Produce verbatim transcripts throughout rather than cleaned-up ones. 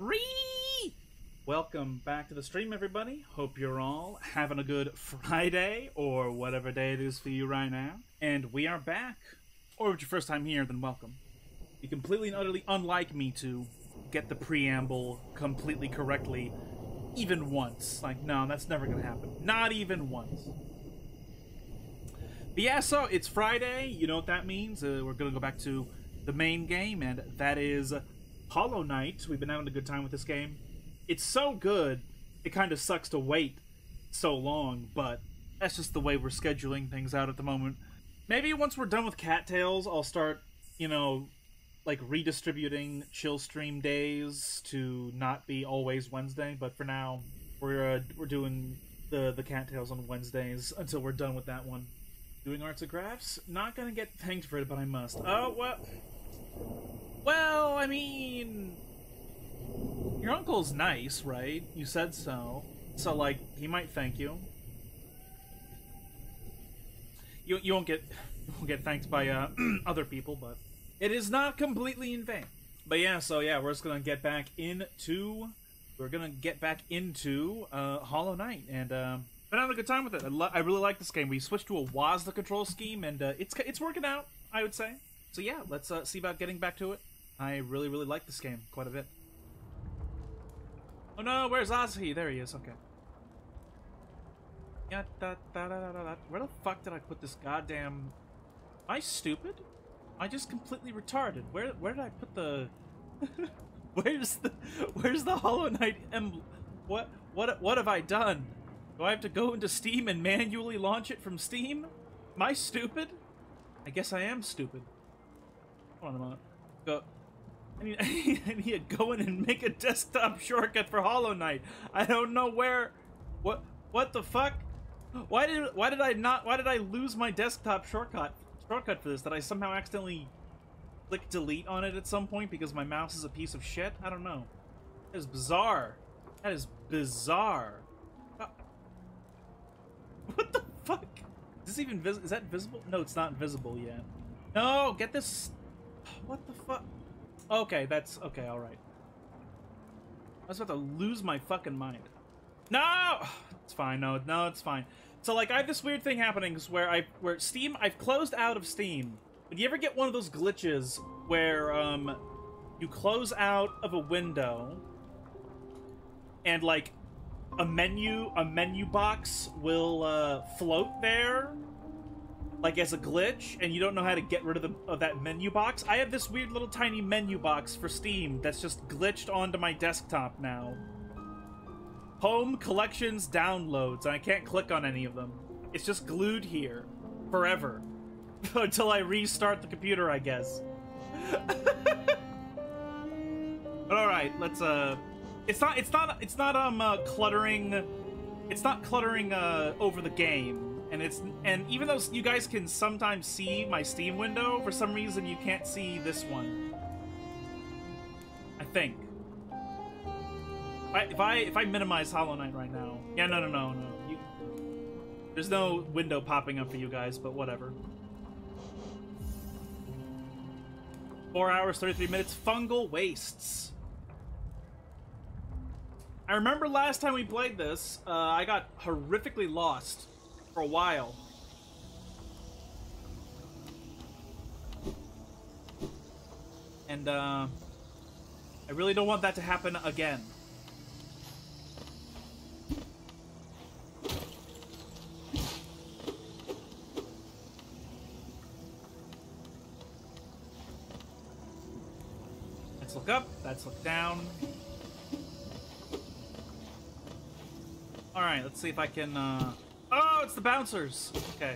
Ree! Welcome back to the stream, everybody. Hope you're all having a good Friday, or whatever day it is for you right now. And we are back. Or if it's your first time here, then welcome. You completely and utterly unlike me to get the preamble completely correctly even once. Like, no, that's never gonna happen. Not even once. But yeah, so it's Friday. You know what that means. Uh, we're gonna go back to the main game, and that is Hollow Knight. We've been having a good time with this game. It's so good, it kind of sucks to wait so long, but that's just the way we're scheduling things out at the moment. Maybe once we're done with Cattails, I'll start, you know, like redistributing chill stream days to not be always Wednesday, but for now, we're uh, we're doing the, the Cattails on Wednesdays until we're done with that one. Doing arts and crafts? Not gonna get thanked for it, but I must. Oh, well... Well, I mean... Your uncle's nice, right? You said so. So, like, he might thank you. You, you won't get you won't get thanked by uh, other people, but... It is not completely in vain. But yeah, so yeah, we're just gonna get back into... We're gonna get back into uh, Hollow Knight, and... Uh, Been having a good time with it. I, I really like this game. We switched to a W A S D control scheme, and uh, it's it's working out, I would say. So yeah, let's uh, see about getting back to it. I really, really like this game quite a bit. Oh no, where's Ozzy? There he is, okay. Where the fuck did I put this goddamn... Am I stupid? I just completely retarded. Where where did I put the... where's the where's the Hollow Knight emblem? What, what, what have I done? Do I have to go into Steam and manually launch it from Steam? Am I stupid? I guess I am stupid. Hold on a moment. Go. I need, I need to go in and make a desktop shortcut for Hollow Knight. I don't know where. What? What the fuck? Why did? Why did I not? Why did I lose my desktop shortcut? Shortcut for this? Did I somehow accidentally click delete on it at some point because my mouse is a piece of shit? I don't know. That is bizarre. That is bizarre. What the fuck? Is this even vis- is that visible? No, it's not visible yet. No, get this. What the fuck? Okay, that's okay. All right. I was about to lose my fucking mind. No, it's fine. No, no, it's fine. So like, I have this weird thing happening where I where Steam I've closed out of Steam. But you ever get one of those glitches where um you close out of a window and like. A menu, a menu box will uh, float there, like as a glitch, and you don't know how to get rid of the of that menu box. I have this weird little tiny menu box for Steam that's just glitched onto my desktop now. Home, collections, downloads, and I can't click on any of them. It's just glued here, forever, until I restart the computer, I guess. But all right, let's uh. It's not. It's not. It's not. Um, uh, cluttering. It's not cluttering uh, over the game, and it's. And even though you guys can sometimes see my Steam window, for some reason you can't see this one. I think. If I if I, if I minimize Hollow Knight right now, yeah, no, no, no, no. You, there's no window popping up for you guys, but whatever. Four hours, thirty-three minutes. Fungal wastes. I remember last time we played this, uh, I got horrifically lost for a while. And, uh, I really don't want that to happen again. Let's look up, let's look down. Alright, let's see if I can, uh... Oh, it's the bouncers! Okay.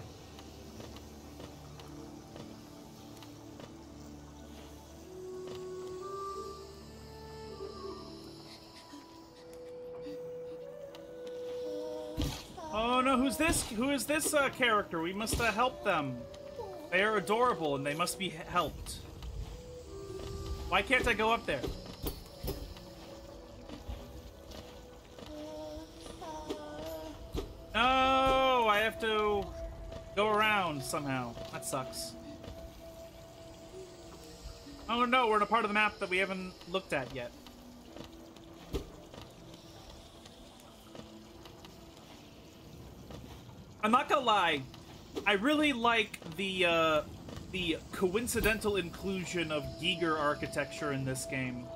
Oh no, who's this? Who is this, uh, character? We must, uh, help them. They are adorable and they must be helped. Why can't I go up there? No, I have to go around somehow. That sucks. Oh no, we're in a part of the map that we haven't looked at yet. I'm not gonna lie, I really like the uh, the coincidental inclusion of Giger architecture in this game.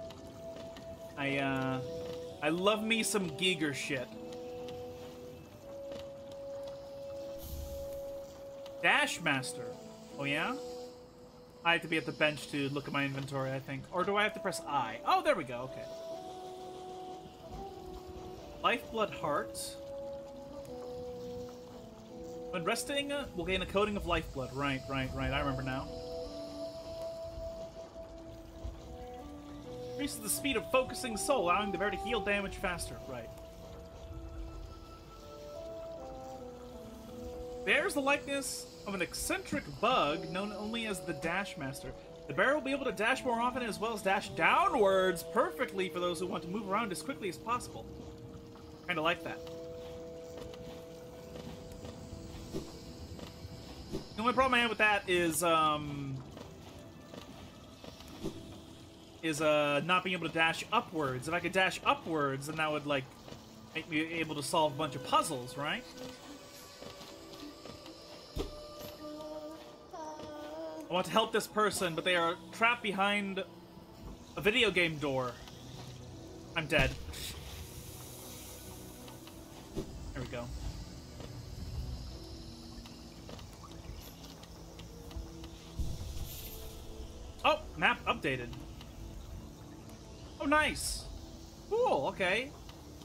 I uh, I love me some Giger shit. Dashmaster. Oh yeah? I have to be at the bench to look at my inventory, I think. Or do I have to press I? Oh, there we go. Okay. Lifeblood Heart. When resting, uh, we'll gain a coating of lifeblood. Right, right, right. I remember now. Increases the speed of focusing soul, allowing the bear to heal damage faster. Right. Bears the likeness of an eccentric bug known only as the Dashmaster. The bear will be able to dash more often as well as dash downwards perfectly for those who want to move around as quickly as possible. Kinda like that. The only problem I have with that is um is uh not being able to dash upwards. If I could dash upwards, then that would like make me able to solve a bunch of puzzles, right? I want to help this person, but they are trapped behind a video game door. I'm dead. There we go. Oh, map updated. Oh, nice. Cool, okay.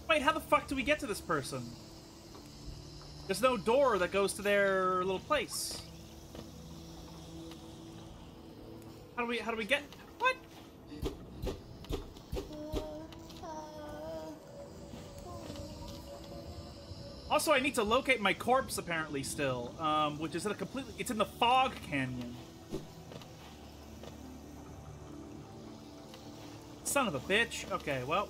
Wait, how the fuck do we get to this person? There's no door that goes to their little place. How do we, how do we get, what? Also, I need to locate my corpse, apparently, still, um, which is in a completely, it's in the Fog Canyon. Son of a bitch. Okay, well.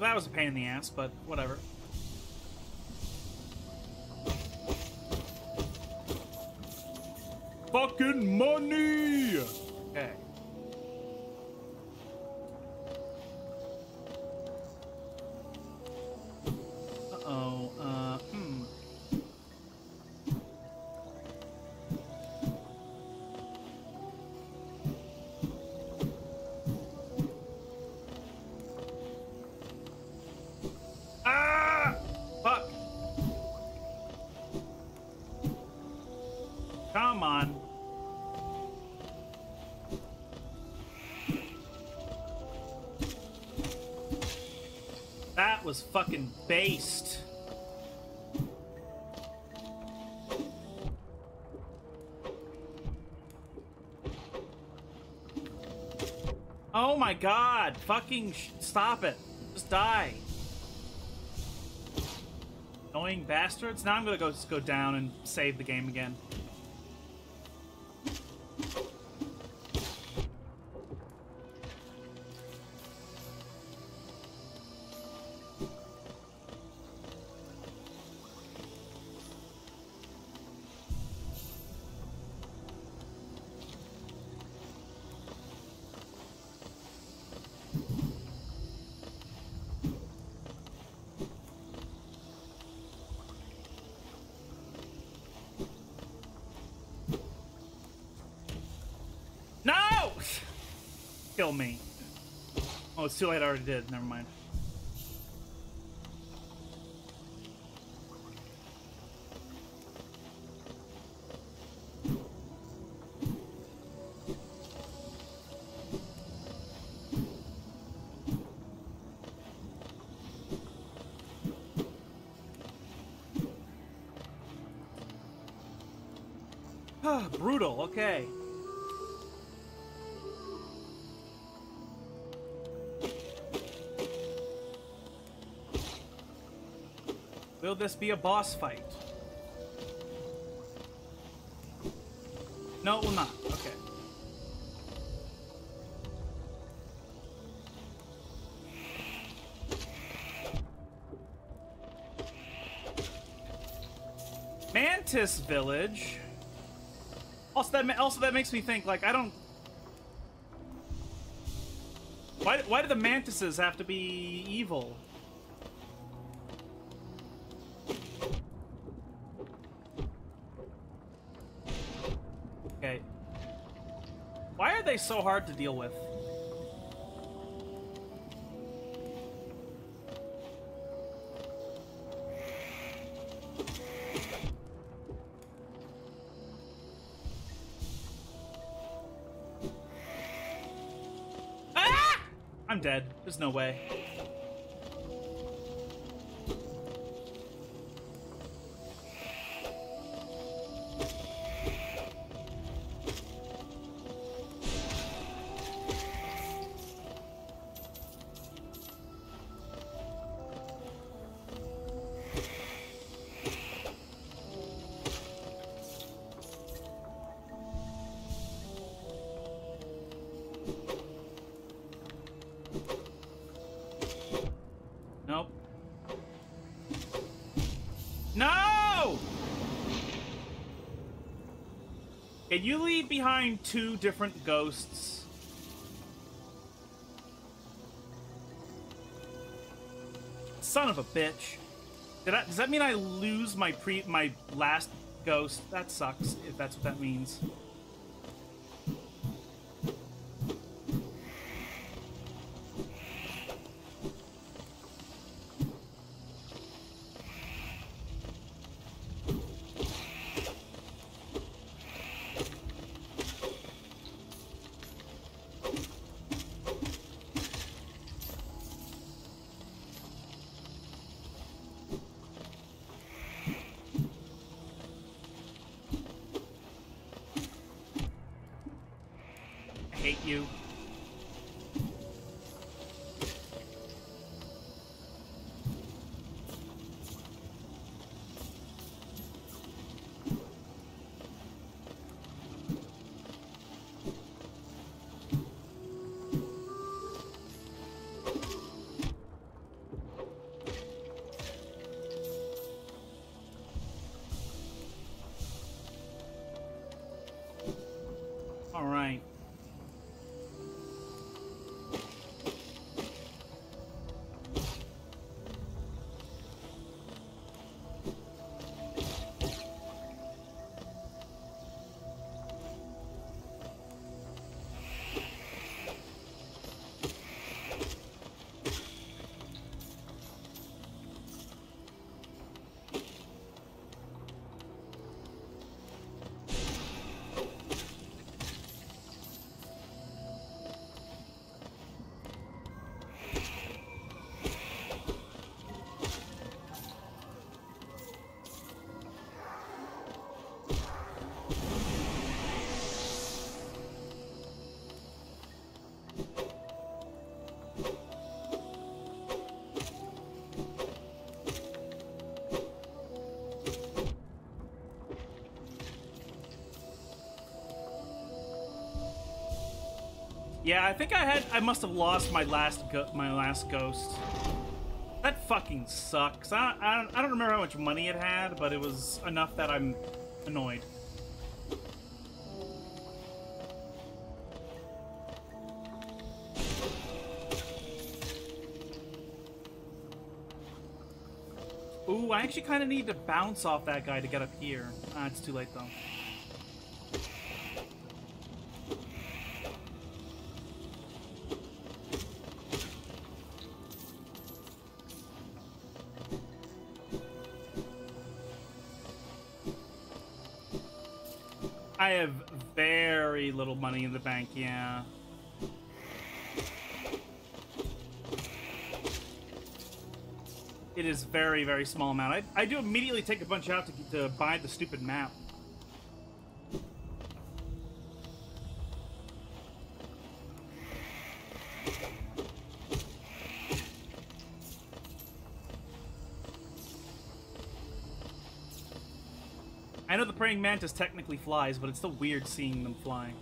Well, that was a pain in the ass, but whatever. Fucking money! Okay. Uh-oh, uh, hmm. Come on. That was fucking based. Oh my god. Fucking sh- stop it. Just die. Annoying bastards. Now I'm gonna go just go down and save the game again. Kill me. Oh, it's too late. I already did. Never mind. Ah, brutal. Okay. Will this be a boss fight? No, it will not. Okay. Mantis Village. Also, that ma also that makes me think. Like, I don't. Why? Why do the mantises have to be evil? Okay. Why are they so hard to deal with? I'm dead. There's no way. You leave behind two different ghosts. Son of a bitch. Did I, does that mean I lose my pre my last ghost? That sucks, if that's what that means. You. All right. Yeah, I think I had. I must have lost my last go my last ghost. That fucking sucks. I don't, I don't. I don't remember how much money it had, but it was enough that I'm annoyed. Ooh, I actually kind of need to bounce off that guy to get up here. Ah, it's too late though. I have very little money in the bank, yeah. It is very, very small amount. I, I do immediately take a bunch out to, to buy the stupid map. I know the praying mantis technically flies, but it's still weird seeing them flying.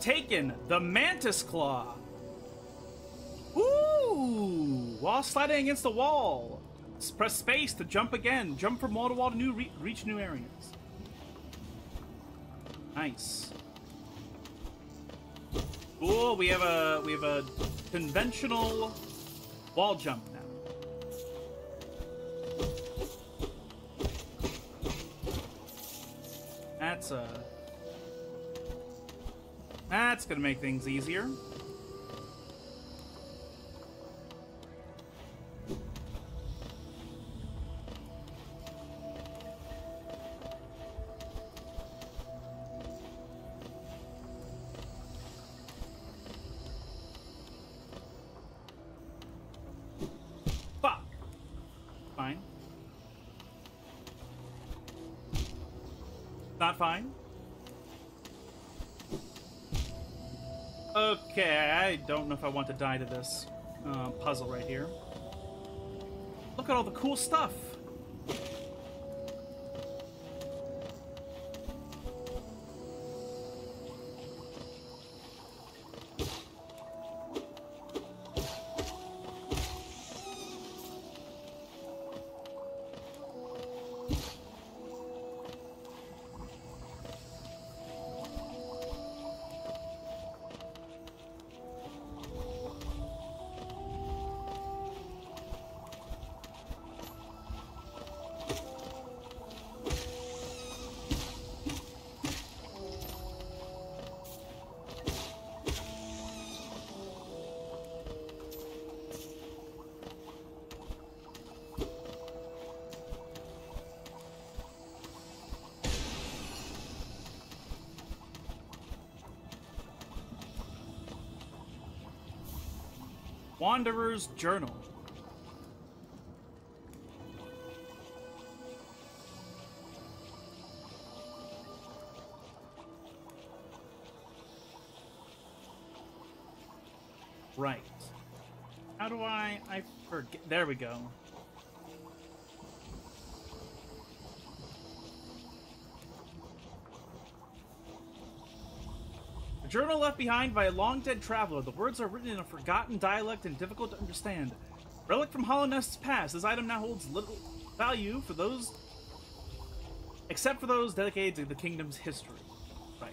Taken, the mantis claw. Ooh! While sliding against the wall, press space to jump again. Jump from wall to wall to new re reach new areas. Nice. Ooh, we have a we have a conventional wall jump now. That's a. That's gonna make things easier. Fine. Okay, I don't know if I want to die to this uh, puzzle right here. Look at all the cool stuff. Wanderer's Journal. Right. How do I... I forget... There we go. Journal left behind by a long-dead traveler. The words are written in a forgotten dialect and difficult to understand. Relic from Hollow Nest's past. This item now holds little value for those... except for those dedicated to the kingdom's history. Right.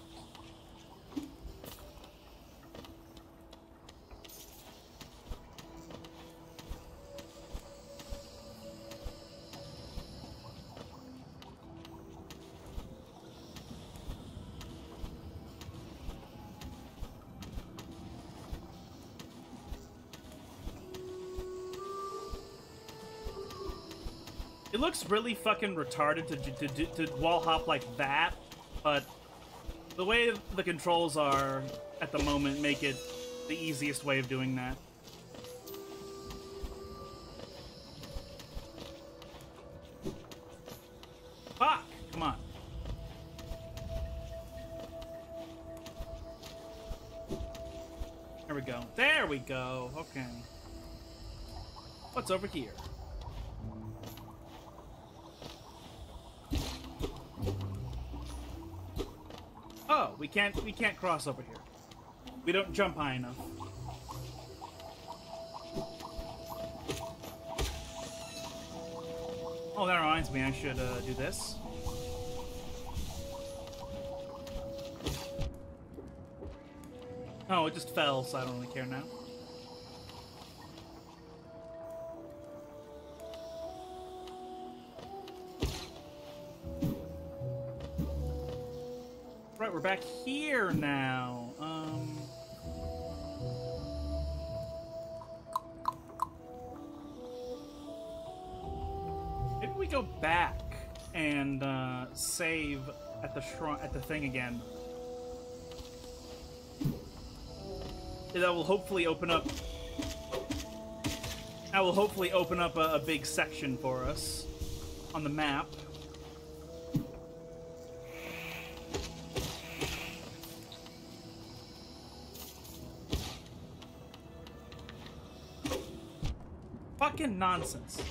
It looks really fucking retarded to, to, to, to wall hop like that, but the way the controls are at the moment make it the easiest way of doing that. Fuck! Come on. There we go. There we go! Okay. What's over here? We can't, we can't cross over here. We don't jump high enough. Oh, that reminds me, I should uh, do this. Oh, it just fell, so I don't really care now. Right, we're back here now. Um, maybe we go back and uh, save at the shrine, at the thing again. That will hopefully open up. That will hopefully open up a, a big section for us on the map. Nonsense.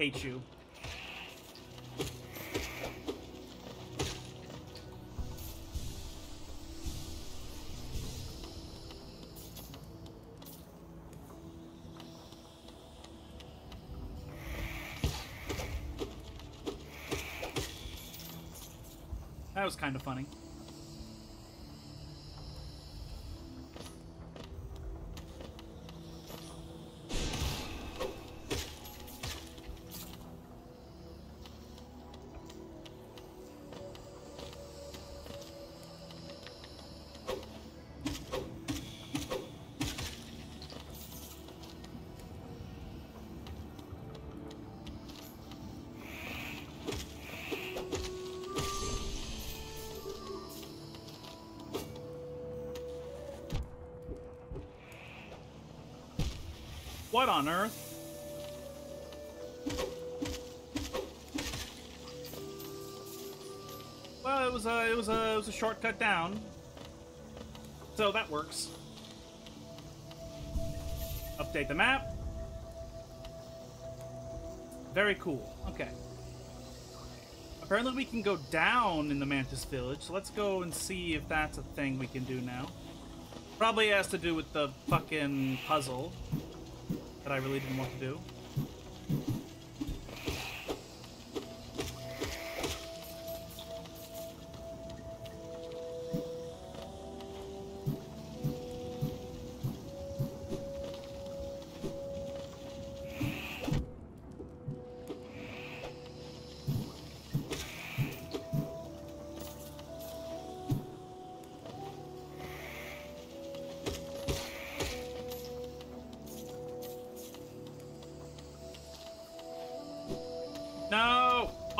hate you. That was kind of funny. What on earth? Well, it was a it was a it was a shortcut down, so that works. Update the map. Very cool. Okay. Apparently, we can go down in the Mantis Village. So let's go and see if that's a thing we can do now. Probably has to do with the fucking puzzle. I really didn't want to do.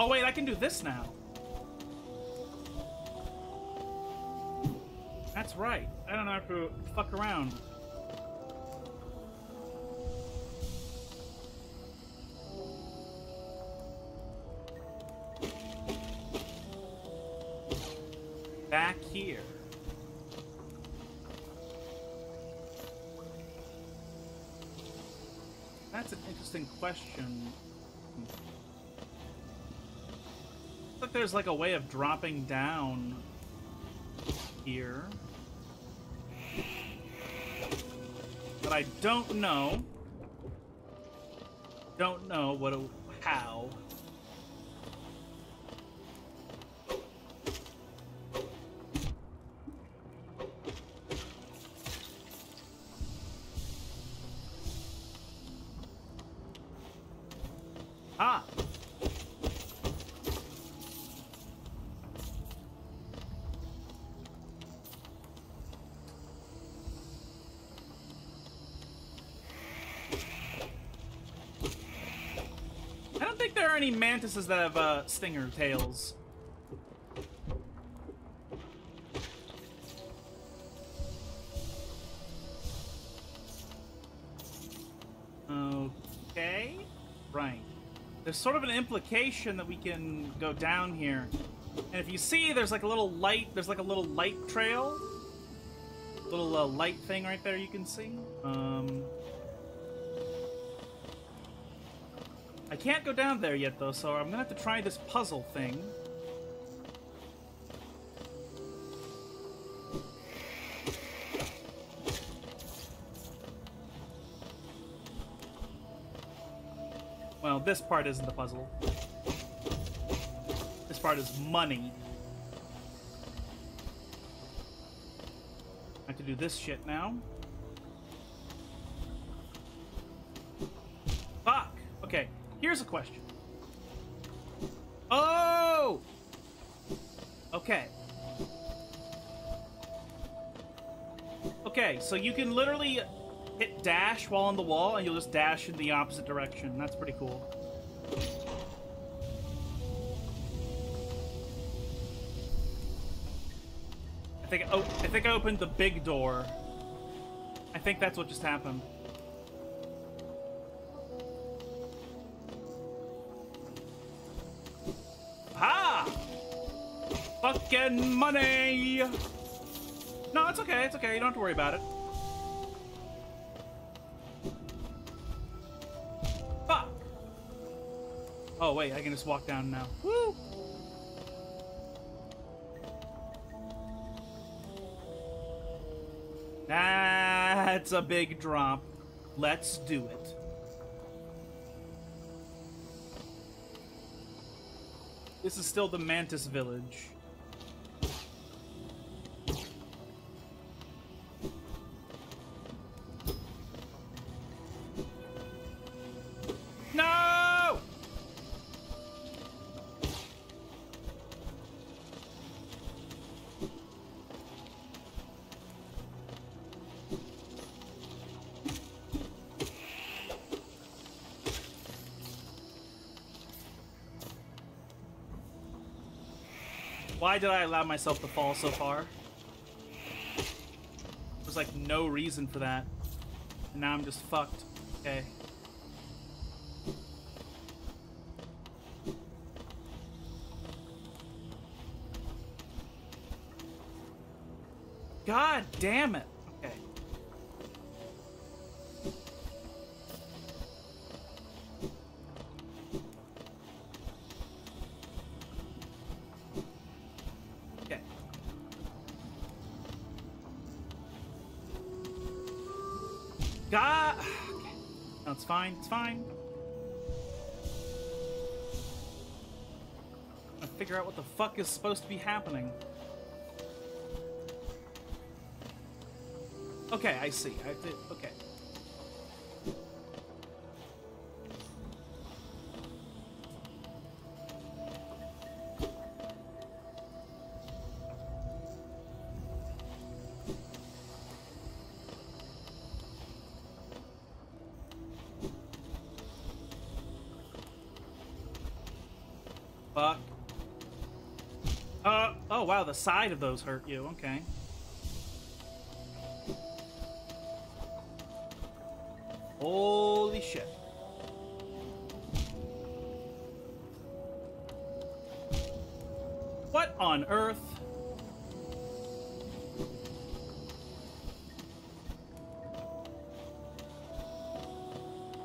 Oh wait, I can do this now. That's right. I don't have to fuck around. Back here. That's an interesting question. There's like a way of dropping down here, but I don't know. Don't know what, a, how. Ah. Any mantises that have uh, stinger tails. Okay, right. There's sort of an implication that we can go down here, and if you see, there's like a little light. There's like a little light trail, little uh, light thing right there. You can see. Um, I can't go down there yet, though, so I'm gonna have to try this puzzle thing. Well, this part isn't the puzzle. This part is money. I have to do this shit now. Fuck! Okay. Here's a question. Oh! Okay. Okay, so you can literally hit dash while on the wall, and you'll just dash in the opposite direction. That's pretty cool. I think I, I think I opened the big door. I think that's what just happened. Fucking money! No, it's okay, it's okay, you don't have to worry about it. Fuck! Oh, wait, I can just walk down now. Woo! That's a big drop. Let's do it. This is still the Mantis Village. No! Why did I allow myself to fall so far? There's like no reason for that. And now I'm just fucked. Okay. God damn it. Okay. Okay. God. Okay. No, it's fine. It's fine. I figure out what the fuck is supposed to be happening. Okay, I see. I did. Okay. Fuck. Uh. Oh wow, the side of those hurt you. Okay. Holy shit. What on earth?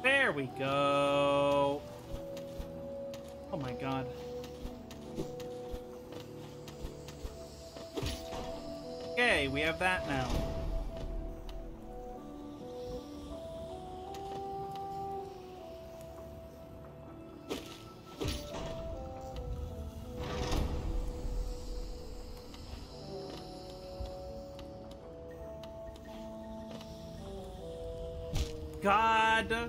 There we go. Oh my god. Okay, we have that now. God,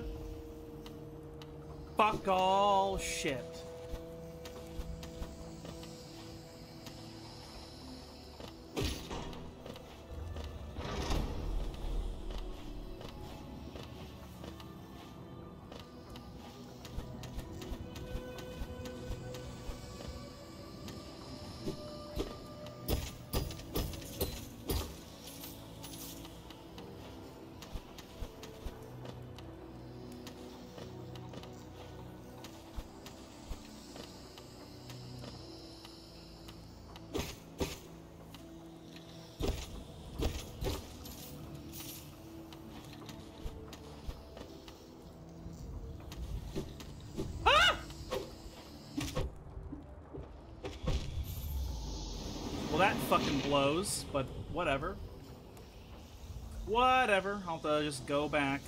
fuck all shit. Well, that fucking blows, but whatever. Whatever. I'll uh, just go back.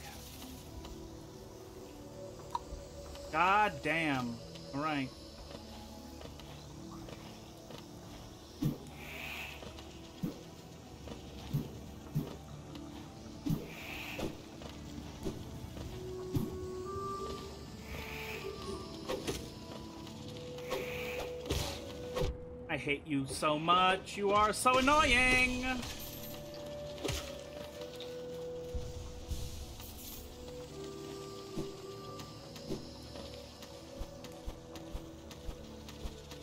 God damn. Alright. I hate you so much. You are so annoying.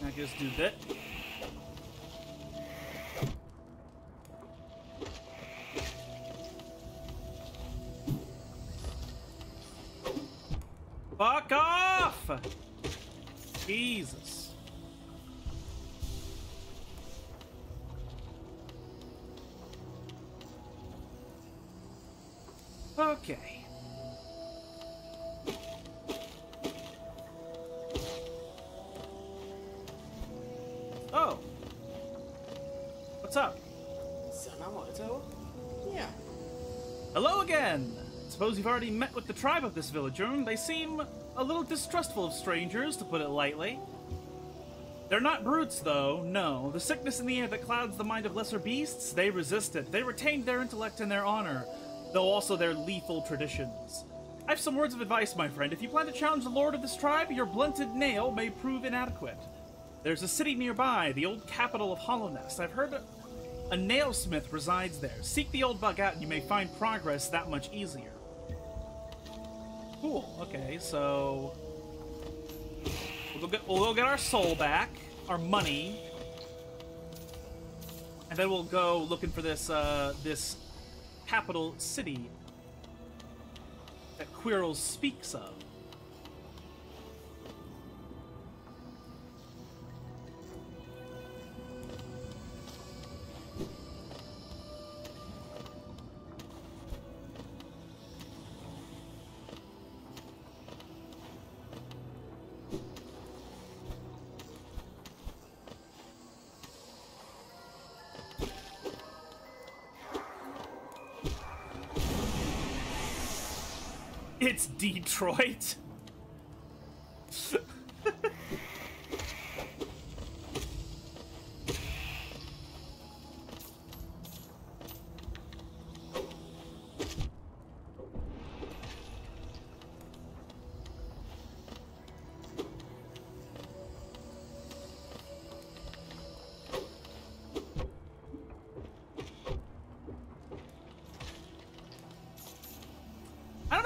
I just do that. Fuck off! Jesus. Okay. Oh. What's up? Something I want to tell her? Yeah. Hello again. Suppose you've already met with the tribe of this village, room. They seem a little distrustful of strangers, to put it lightly. They're not brutes, though, no. The sickness in the air that clouds the mind of lesser beasts, they resist it. They retained their intellect and their honor, though also their lethal traditions. I have some words of advice, my friend. If you plan to challenge the lord of this tribe, your blunted nail may prove inadequate. There's a city nearby, the old capital of Hollownest. I've heard a, a nailsmith resides there. Seek the old bug out and you may find progress that much easier. Cool, okay, so... We'll go, get, we'll go get our soul back, our money, and then we'll go looking for this uh, this capital city that Quirrell speaks of. It's Detroit.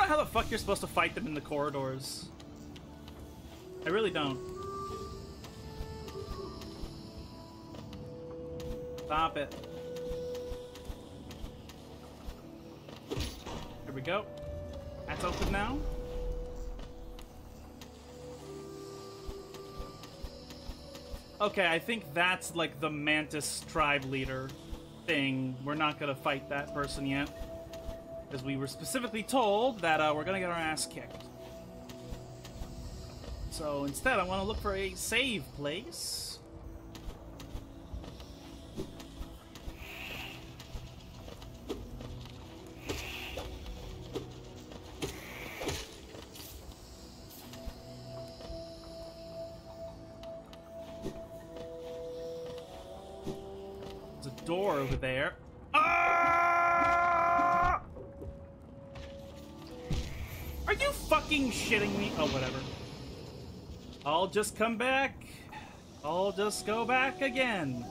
How the fuck you're supposed to fight them in the corridors? I really don't. Stop it. Here we go. That's open now. Okay, I think that's like the Mantis tribe leader thing. We're not gonna fight that person yet. Because we were specifically told that uh, we're gonna get our ass kicked. So instead, I want to look for a save place. There's a door over there. Shitting me. Oh, whatever. I'll just come back. I'll just go back again.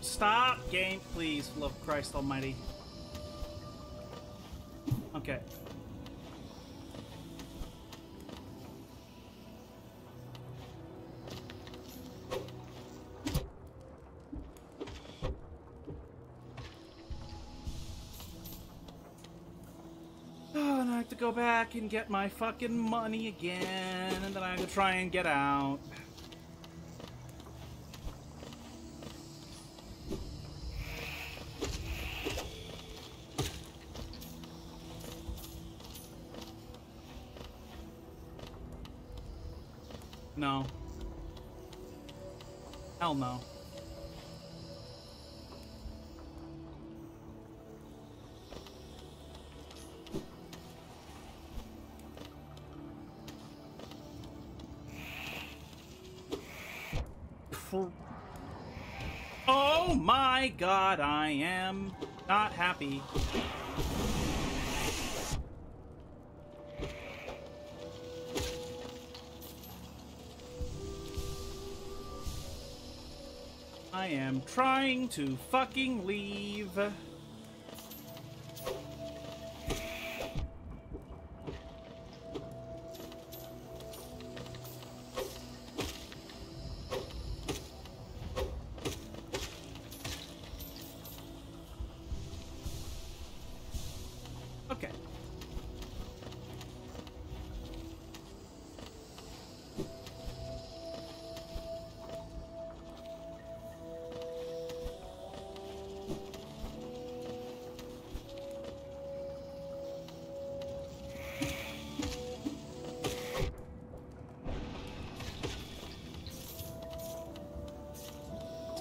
Stop, game, please, love Christ Almighty. Okay. Oh, and I have to go back and get my fucking money again, and then I have to try and get out. No. Hell no. Oh my God, I am not happy. I am trying to fucking leave.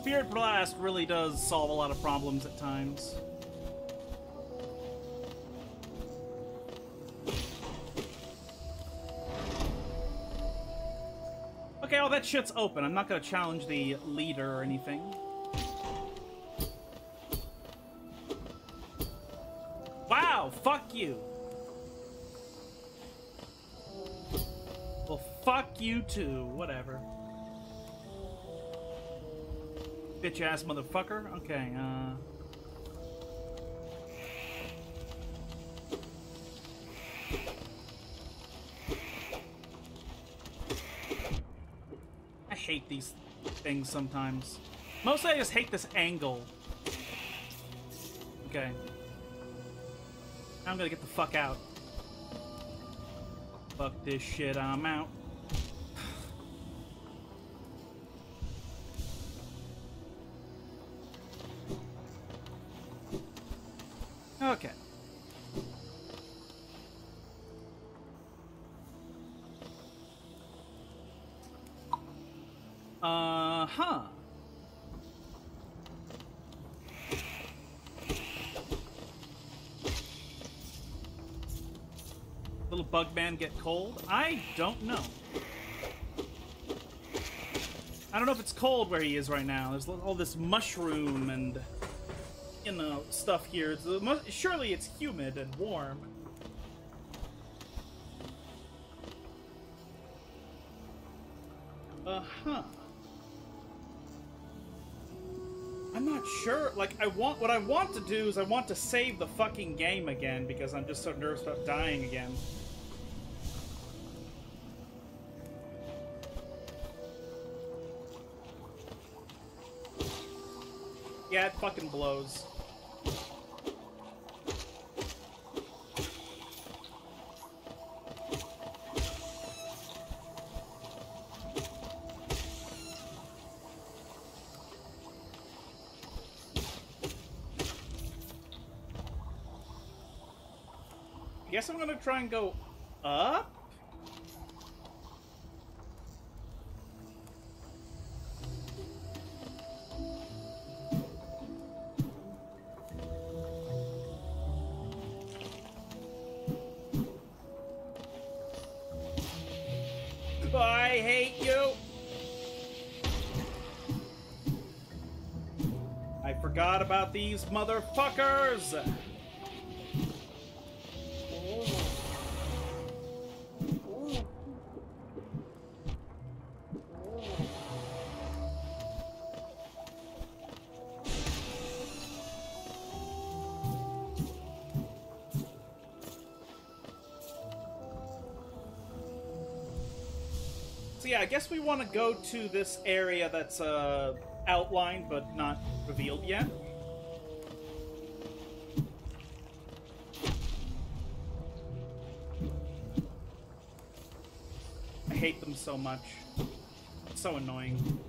Spirit Blast really does solve a lot of problems at times. Okay, all that shit's open. I'm not gonna challenge the leader or anything. Wow, fuck you. Well, fuck you too, whatever. Bitch ass motherfucker. Okay, uh. I hate these things sometimes. Mostly I just hate this angle. Okay. Now I'm gonna get the fuck out. Fuck this shit, I'm out. Okay. Uh-huh. Little bug man get cold? I don't know. I don't know if it's cold where he is right now. There's all this mushroom and... you know, stuff here. It's the most, surely it's humid and warm. Uh-huh. I'm not sure. Like, I want... what I want to do is I want to save the fucking game again because I'm just so nervous about dying again. Yeah, it fucking blows. I guess I'm gonna try and go up? I hate you! I forgot about these motherfuckers! I guess we want to go to this area that's uh, outlined but not revealed yet. I hate them so much. It's so annoying.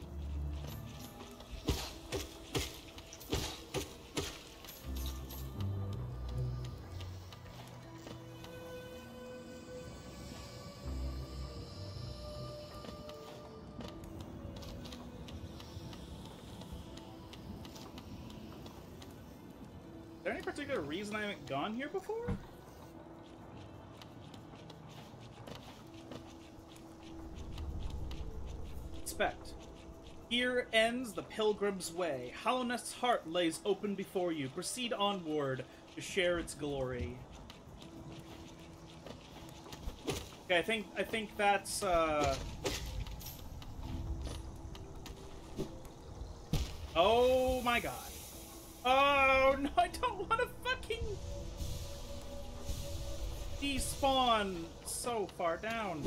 Reason I haven't gone here before? Expect. Here ends the pilgrim's way. Hollownest's heart lays open before you. Proceed onward to share its glory. Okay, I think I think that's uh Oh my god. Oh no, I don't want to fucking despawn so far down.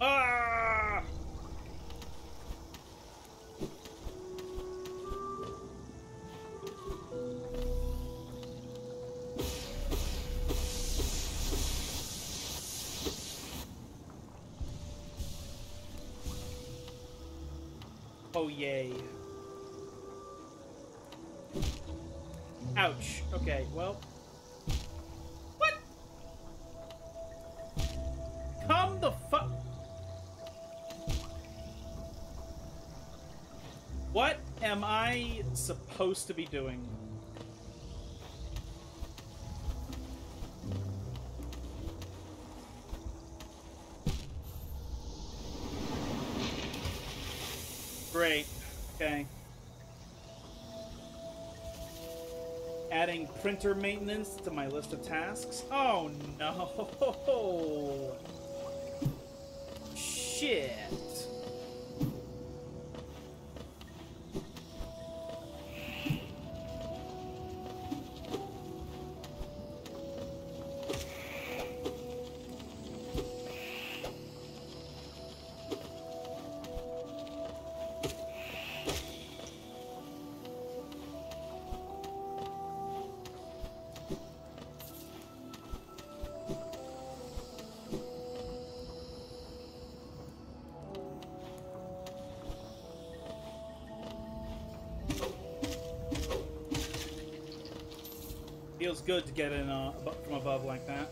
Ah! Oh, yay. Ouch. Okay, well. What? Come the fuck. What am I supposed to be doing? Great. Okay. Adding printer maintenance to my list of tasks. Oh no. Shit. Feels good to get in uh, from above like that.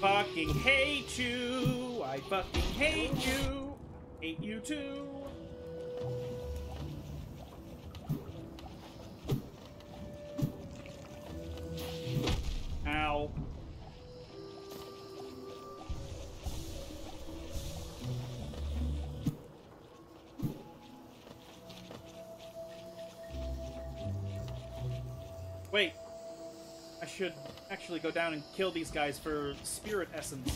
Fucking hate you! I fucking hate you! Hate you too! Ow. Wait. I should actually go down and kill these guys for spirit essence.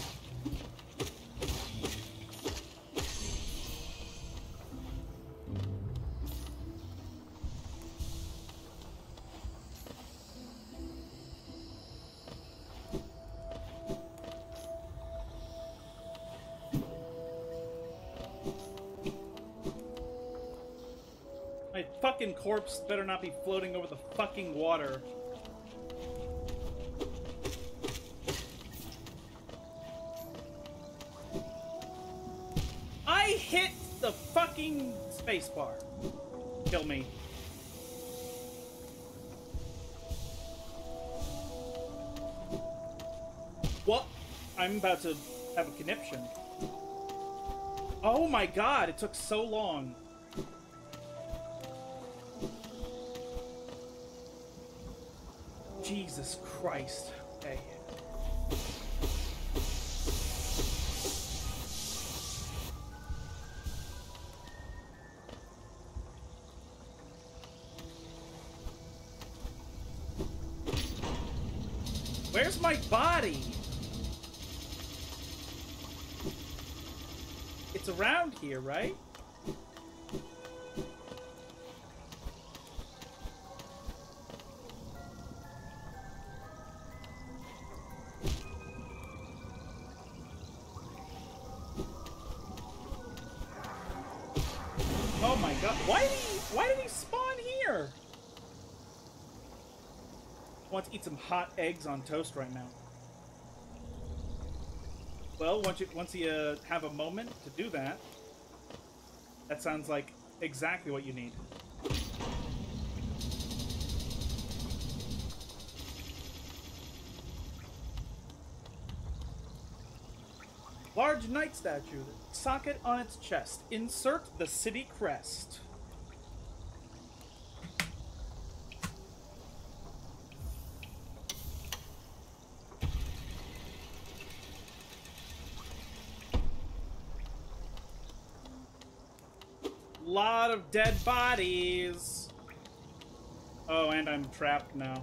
My fucking corpse better not be floating over the fucking water. Spacebar. Kill me. What? I'm about to have a conniption. Oh my god, it took so long. Jesus Christ. Okay. Where's my body? It's around here, right? Oh my god. Why did he why did he spawn here? I want to eat some hot eggs on toast right now. Well, once you once you uh, have a moment to do that, that sounds like exactly what you need. Large knight statue, socket on its chest. Insert the city crest. Lot of dead bodies. Oh, and I'm trapped now.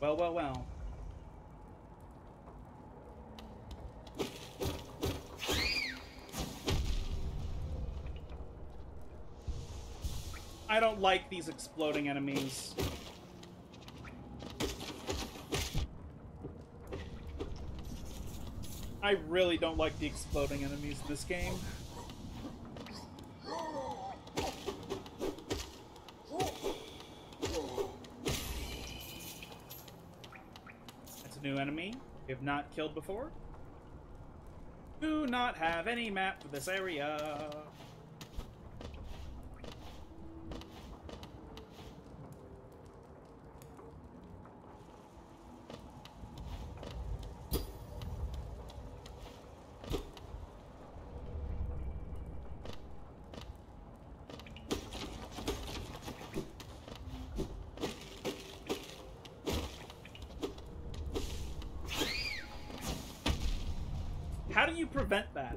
Well, well, well. I don't like these exploding enemies. I really don't like the exploding enemies in this game. New enemy we have not killed before. Do not have any map for this area. How do you prevent that?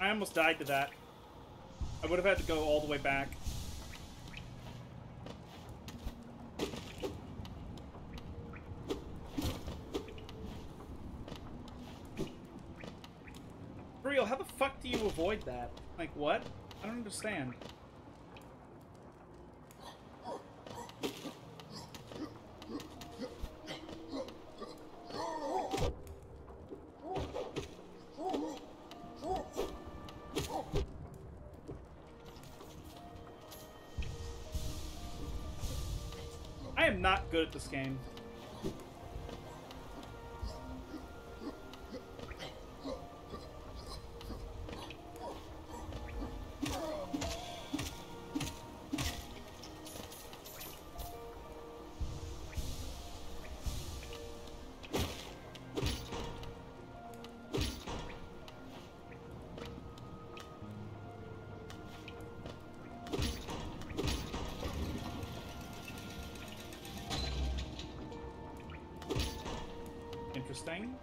I almost died to that. I would have had to go all the way back. Brio, how the fuck do you avoid that? Like, what? I don't understand. I am not good at this game. Interesting.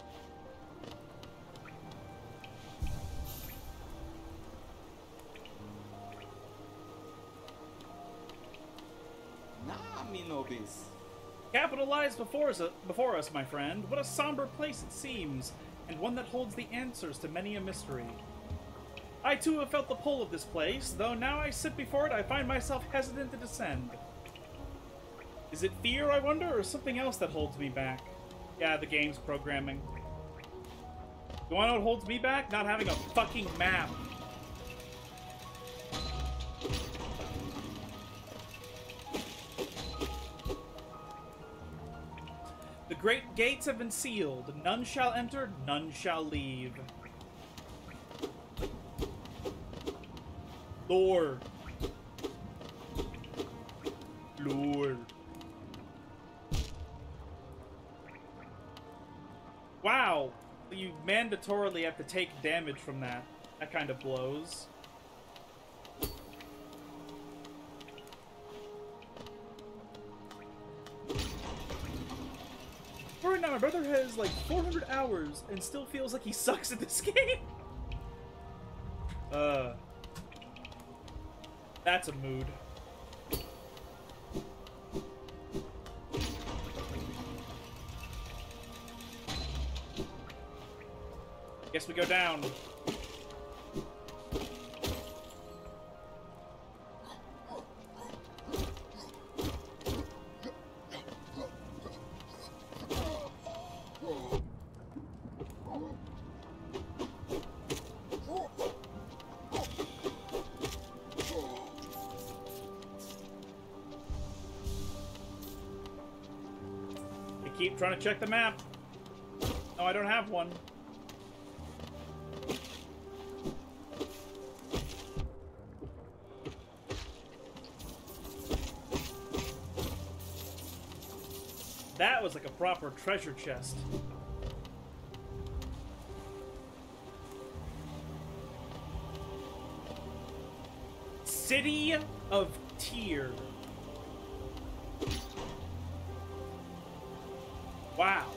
Naminobis. Capital lies before us, before us, my friend. What a somber place it seems, and one that holds the answers to many a mystery. I too have felt the pull of this place, though now I sit before it, I find myself hesitant to descend. Is it fear, I wonder, or something else that holds me back? Yeah, the game's programming. You wanna know what holds me back? Not having a fucking map. The great gates have been sealed. None shall enter, none shall leave. Lore. Lore. Wow, you mandatorily have to take damage from that. That kind of blows. right now, my brother has like four hundred hours and still feels like he sucks at this game. Uh, that's a mood. Guess we go down. I keep trying to check the map. No, I don't have one. That was like a proper treasure chest. City of Tyr. Wow.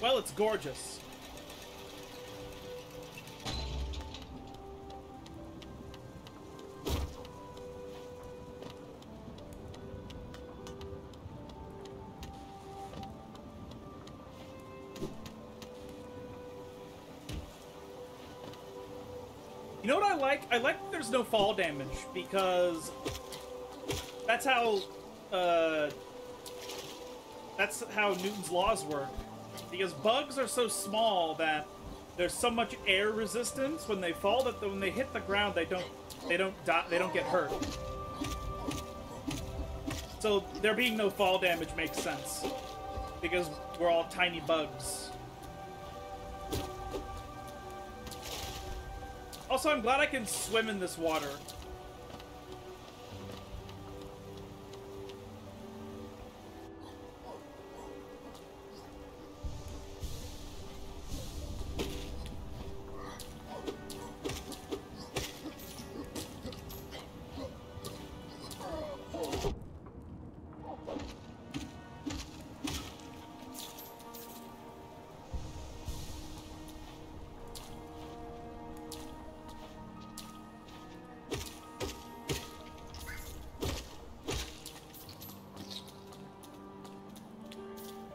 Well, it's gorgeous. You know what I like? I like that there's no fall damage, because that's how, uh, that's how Newton's laws work. Because bugs are so small that there's so much air resistance when they fall that when they hit the ground they don't they don't die, they don't get hurt. So there being no fall damage makes sense, because we're all tiny bugs. Also, I'm glad I can swim in this water.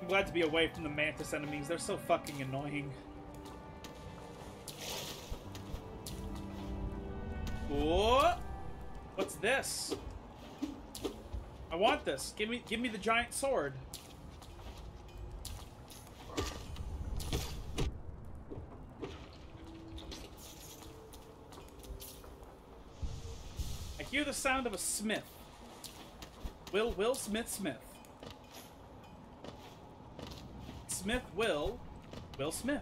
I'm glad to be away from the mantis enemies. They're so fucking annoying. Whoa! What's this? I want this. Give me, give me the giant sword. I hear the sound of a smith. Will, Will, Smith, Smith. Smith Will, Will Smith.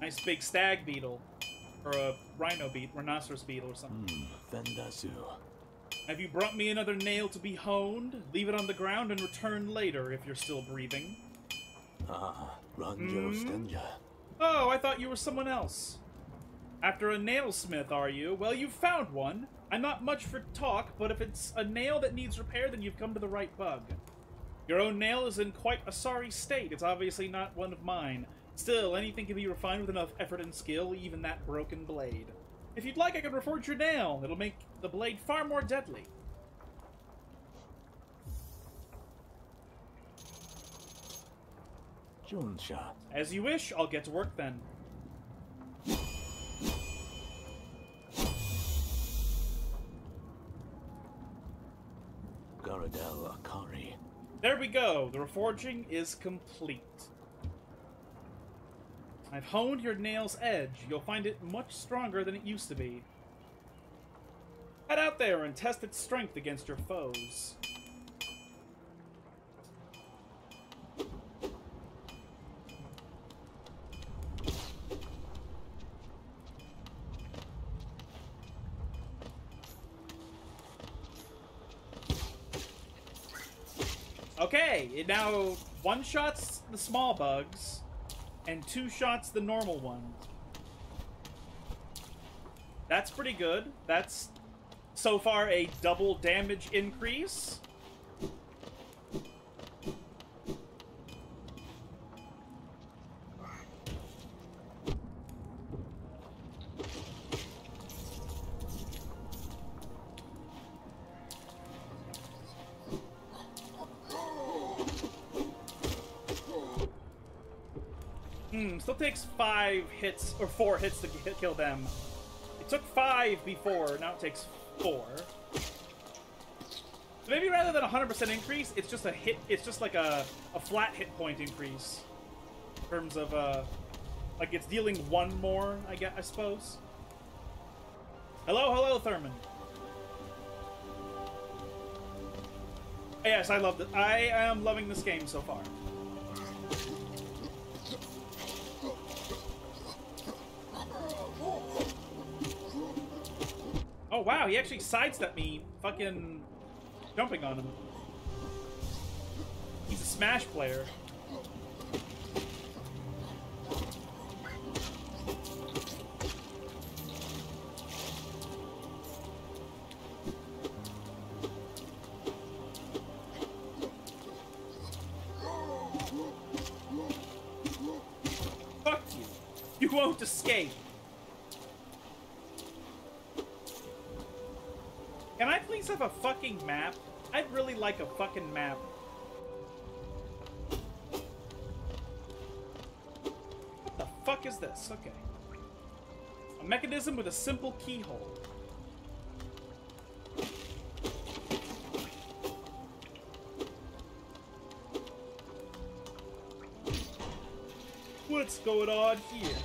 Nice big stag beetle, or a rhino beetle, rhinoceros beetle or something. Mm, have you brought me another nail to be honed? Leave it on the ground and return later if you're still breathing. Ah, Ranjo Stenja. Oh, I thought you were someone else. After a nailsmith, are you? Well, you've found one. I'm not much for talk, but if it's a nail that needs repair, then you've come to the right bug. Your own nail is in quite a sorry state. It's obviously not one of mine. Still, anything can be refined with enough effort and skill, even that broken blade. If you'd like, I can reforge your nail. It'll make the blade far more deadly. Junsha. As you wish. I'll get to work then. There we go. The reforging is complete. I've honed your nail's edge. You'll find it much stronger than it used to be. Head out there and test its strength against your foes. Okay, it now one-shots the small bugs, and two-shots the normal one. That's pretty good. That's, so far, a double damage increase. Hmm, still takes five hits, or four hits to hit, kill them. It took five before, now it takes four. So maybe rather than a one hundred percent increase, it's just a hit, it's just like a, a flat hit point increase. In terms of, uh, like it's dealing one more, I guess, I suppose. Hello, hello, Thurman. Yes, I love this. I am loving this game so far. Oh wow, he actually sidestepped me fucking jumping on him. He's a Smash player. Fuck you. You won't escape. Can I please have a fucking map? I'd really like a fucking map. What the fuck is this? Okay. A mechanism with a simple keyhole. What's going on here?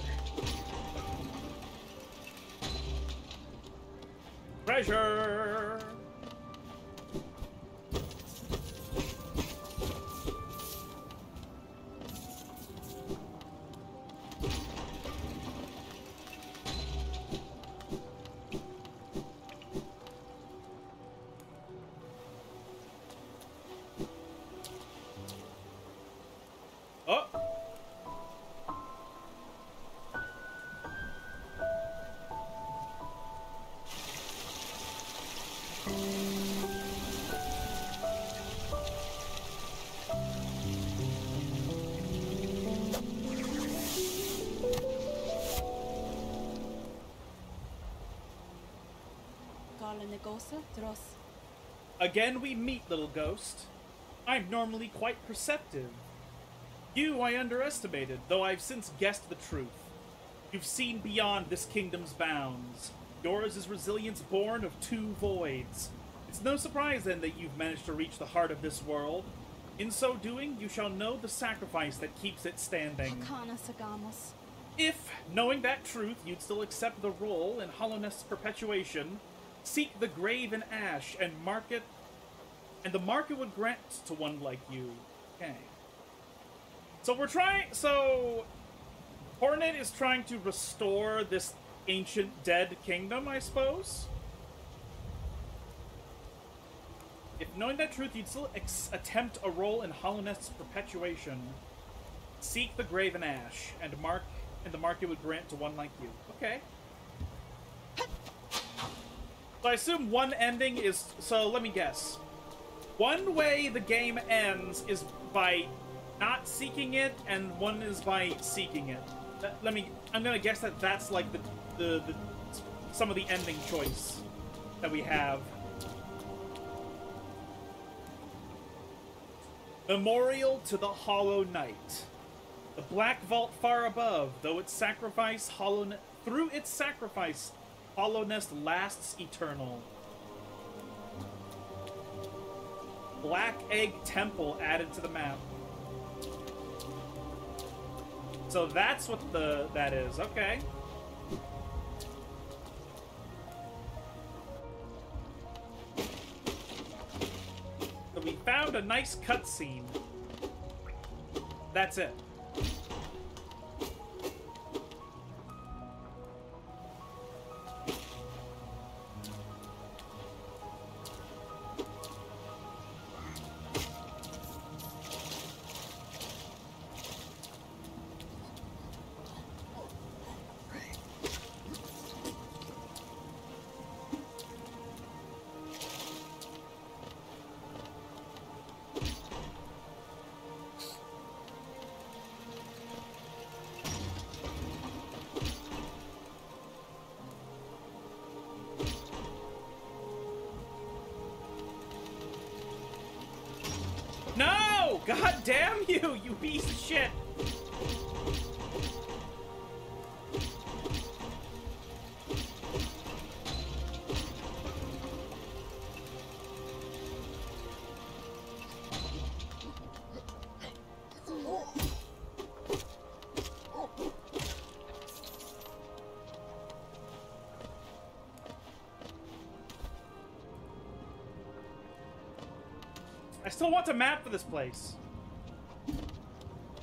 Treasure! Oh! Again we meet, little ghost. I'm normally quite perceptive. You I underestimated, though I've since guessed the truth. You've seen beyond this kingdom's bounds. Yours is resilience born of two voids. It's no surprise then that you've managed to reach the heart of this world. In so doing, you shall know the sacrifice that keeps it standing. If, knowing that truth, you'd still accept the role in Hollownest's perpetuation, seek the grave in ash and mark it, and the market would grant to one like you. Okay. So we're trying, so Hornet is trying to restore this ancient dead kingdom, I suppose? If knowing that truth, you'd still ex attempt a role in Hollownest's perpetuation. Seek the grave in ash and mark, and the market would grant to one like you. Okay. So I assume one ending is, so let me guess. One way the game ends is by not seeking it, and one is by seeking it. Let, let me, I'm gonna guess that that's like the, the, the, some of the ending choice that we have. Memorial to the Hollow Knight. The Black Vault far above, though its sacrifice, Hollow, through its sacrifice, Hollownest lasts eternal. Black Egg Temple added to the map. So that's what the that is. Okay. So we found a nice cutscene. That's it. piece of shit. I still want a map for this place.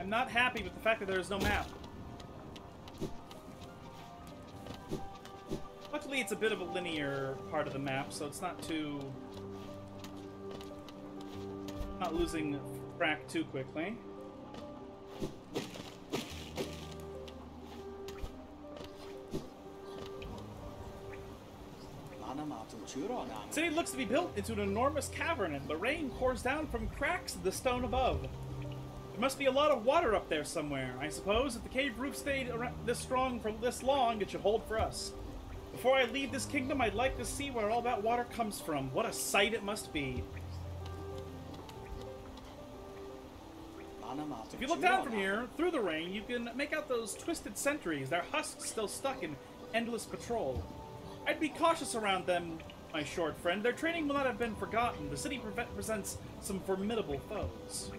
I'm not happy with the fact that there is no map. Luckily, it's a bit of a linear part of the map, so it's not too... not losing track too quickly. The city looks to be built into an enormous cavern, and the rain pours down from cracks in the stone above. There must be a lot of water up there somewhere. I suppose if the cave roof stayed this strong for this long, it should hold for us. Before I leave this kingdom, I'd like to see where all that water comes from. What a sight it must be. If you look down from here, through the rain, you can make out those twisted sentries, their husks still stuck in endless patrol. I'd be cautious around them, my short friend. Their training will not have been forgotten. The city pre presents some formidable foes.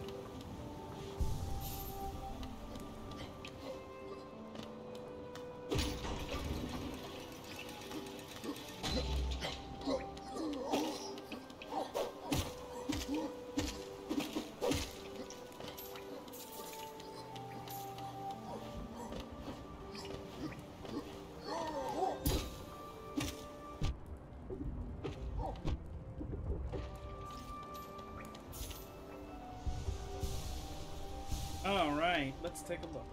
Alright, let's take a look.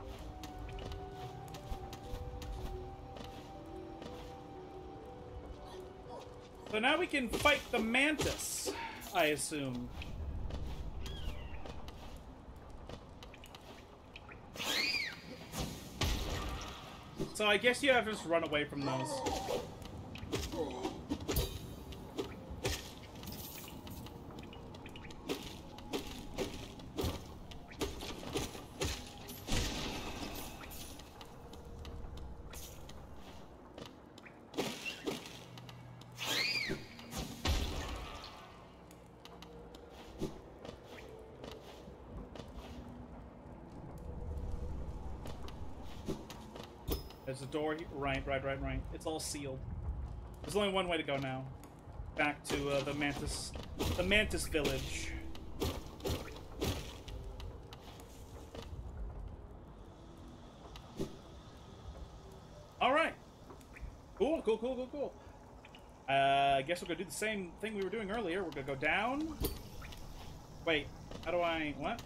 So now we can fight the mantis, I assume. So I guess you have to just run away from those. There's a door here. Right, right, right, right. It's all sealed. There's only one way to go now. Back to uh, the Mantis... the Mantis Village. Alright! Cool, cool, cool, cool, cool. Uh, I guess we're gonna do the same thing we were doing earlier. We're gonna go down... Wait, how do I... what?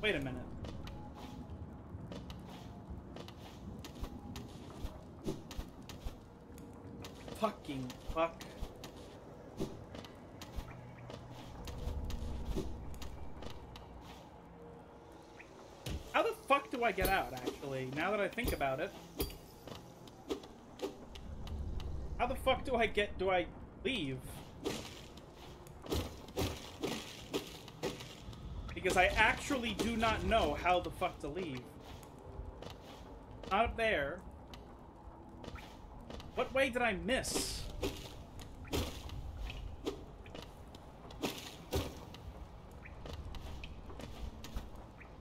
Wait a minute. Fucking fuck. How the fuck do I get out, actually? Now that I think about it. How the fuck do I get... do I leave? Because I actually do not know how the fuck to leave. Not up there. What way did I miss?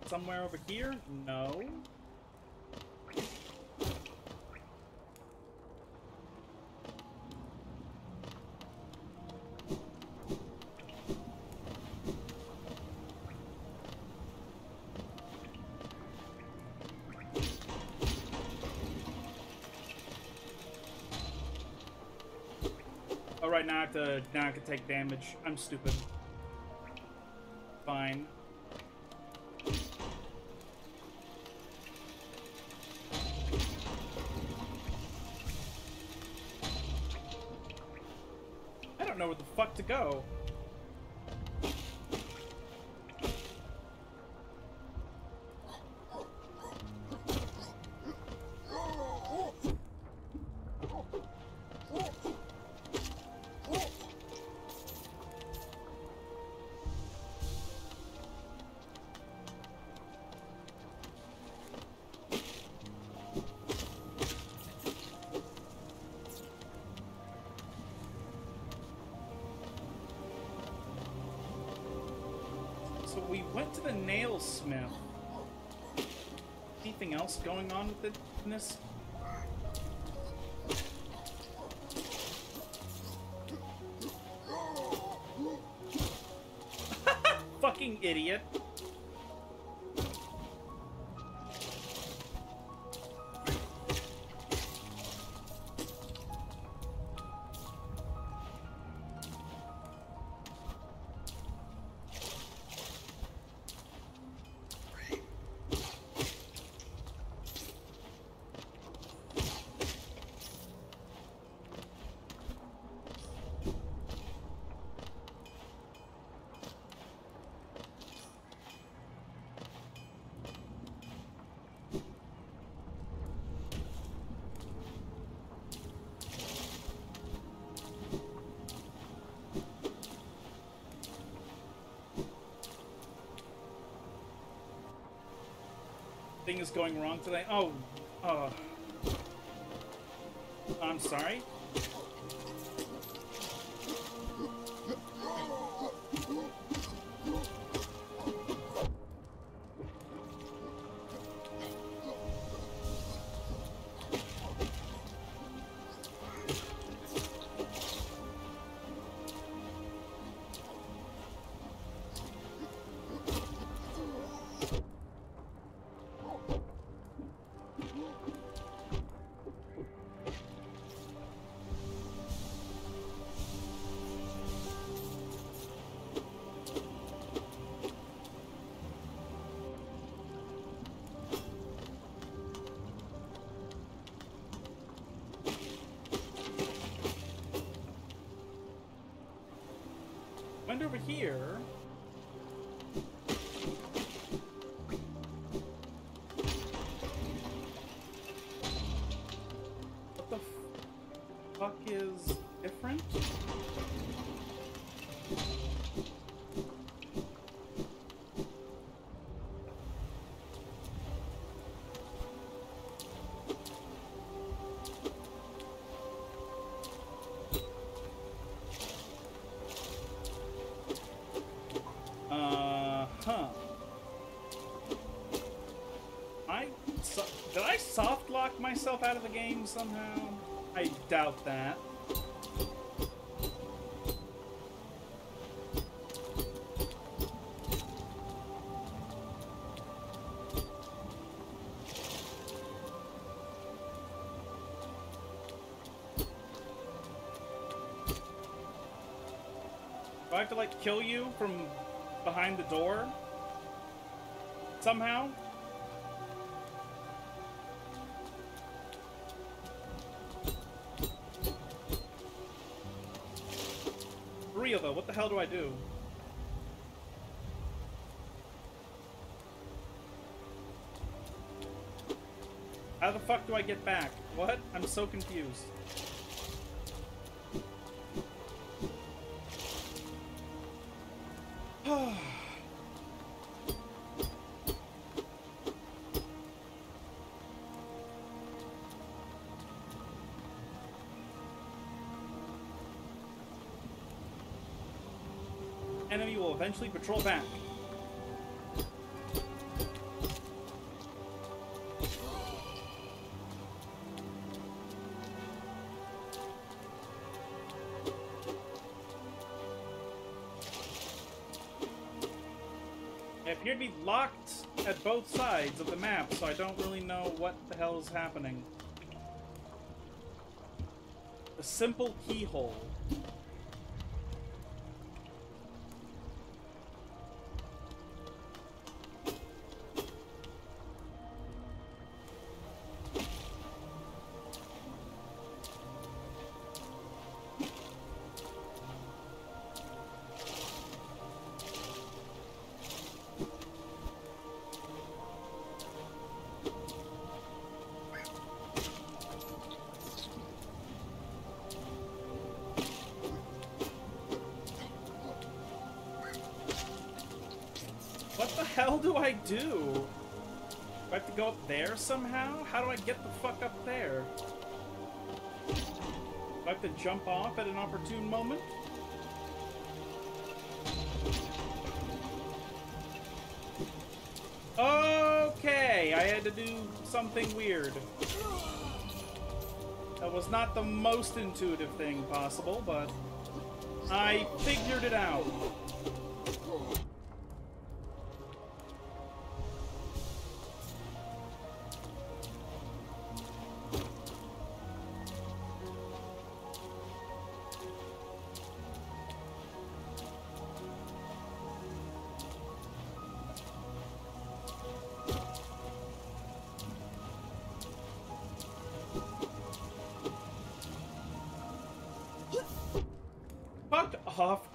Somewhere over here? No. Right now I have to, now I can take damage. I'm stupid. Fine. I don't know where the fuck to go. went to the nailsmith. Anything else going on with this? Fucking idiot. Thing is going wrong today. Oh, uh, I'm sorry. Over here. What the fuck is different? Myself out of the game somehow? I doubt that. Do I have to, like, kill you from behind the door? Somehow? Though, what the hell do I do? How the fuck do I get back? What? I'm so confused. Enemy will eventually patrol back. They appear to be locked at both sides of the map, so I don't really know what the hell is happening. A simple keyhole. Hell do I do? Do I have to go up there somehow? How do I get the fuck up there? Do I have to jump off at an opportune moment? had to do something weird. That was not the most intuitive thing possible, but I figured it out.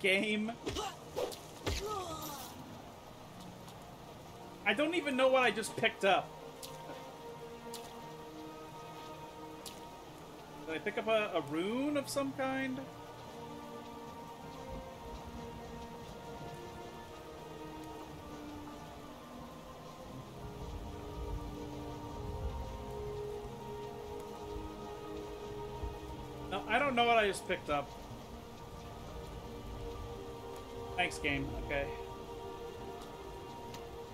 Game. I don't even know what I just picked up. Did I pick up a, a rune of some kind? No, I don't know what I just picked up. Thanks, game. Okay.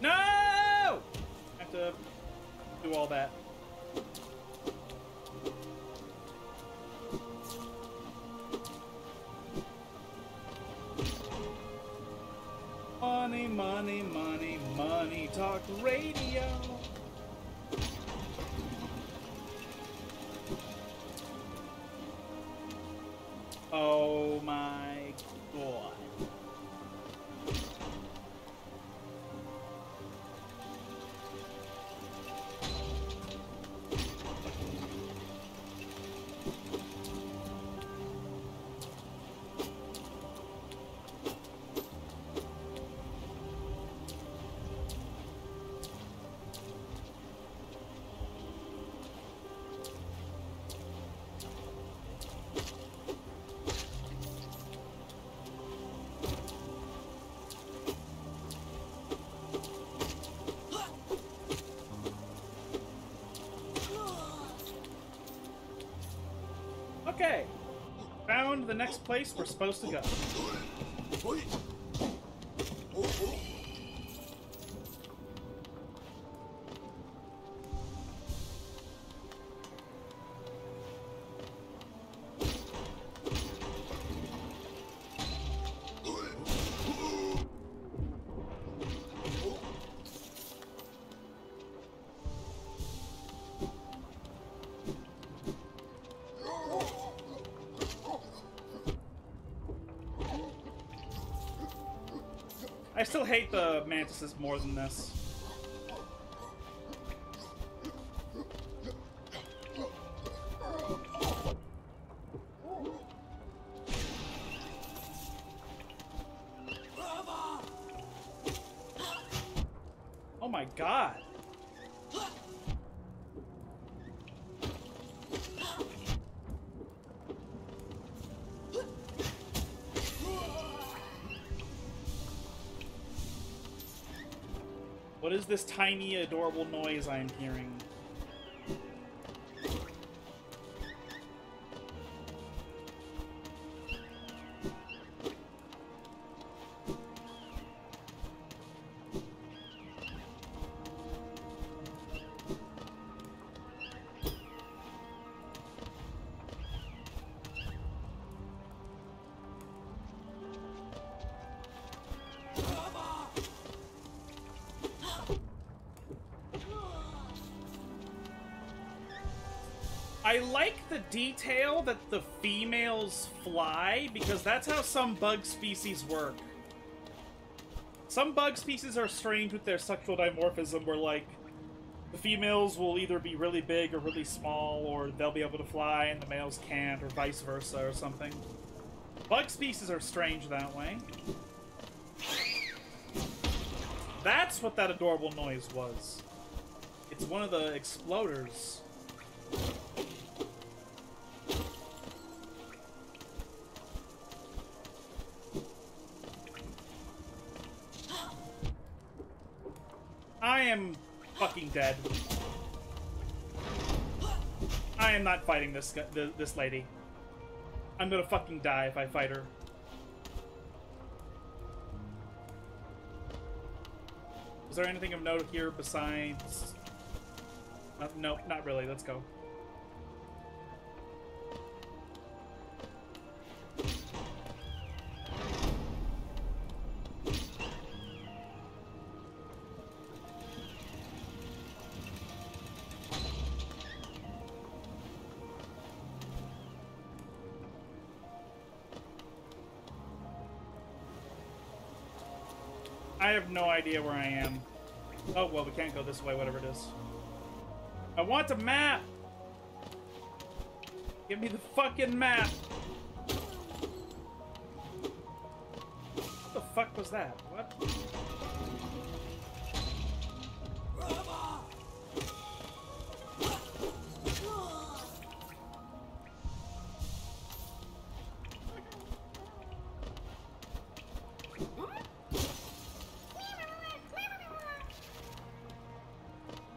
No! I have to do all that. Money, money, money, money talk radio. Oh my god. Okay, found the next place we're supposed to go. I still hate the mantises more than this. Oh my god. What is this tiny, adorable noise I'm hearing? I like the detail that the females fly, because that's how some bug species work. Some bug species are strange with their sexual dimorphism, where, like, the females will either be really big or really small, or they'll be able to fly and the males can't, or vice versa, or something. Bug species are strange that way. That's what that adorable noise was. It's one of the exploders. I am fucking dead. I am not fighting this this lady. I'm gonna fucking die if I fight her. Is there anything of note here besides Uh, no, not really. Let's go. I have no idea where I am. Oh, well, we can't go this way, whatever it is. I want a map! Give me the fucking map! What the fuck was that? What?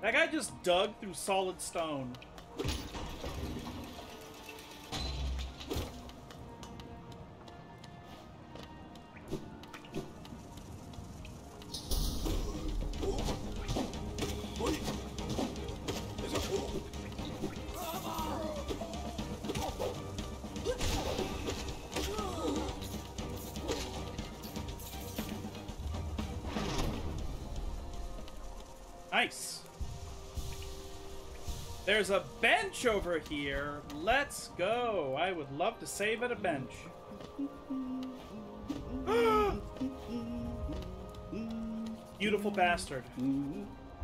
That guy just dug through solid stone. Nice. There's a bench over here. Let's go. I would love to save at a bench. Beautiful bastard.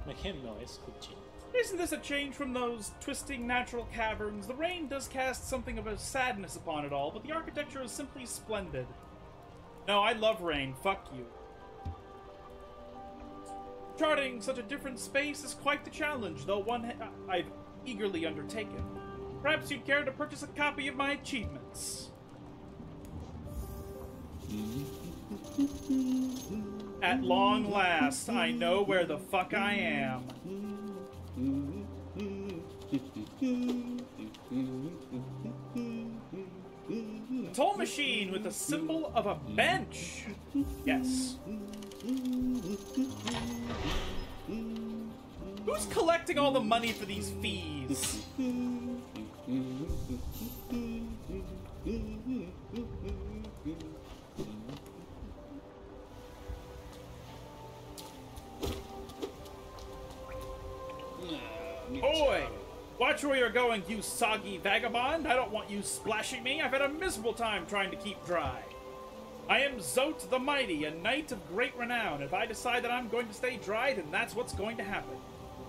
Make him noise. Isn't this a change from those twisting natural caverns? The rain does cast something of a sadness upon it all, but the architecture is simply splendid. No, I love rain. Fuck you. Charting such a different space is quite the challenge, though one ha I've eagerly undertaken. Perhaps you'd care to purchase a copy of my achievements. At long last, I know where the fuck I am. A toll machine with the symbol of a bench. Yes. Who's collecting all the money for these fees? Oi! Watch where you're going, you soggy vagabond! I don't want you splashing me! I've had a miserable time trying to keep dry! I am Zote the Mighty, a knight of great renown. If I decide that I'm going to stay dry, then that's what's going to happen.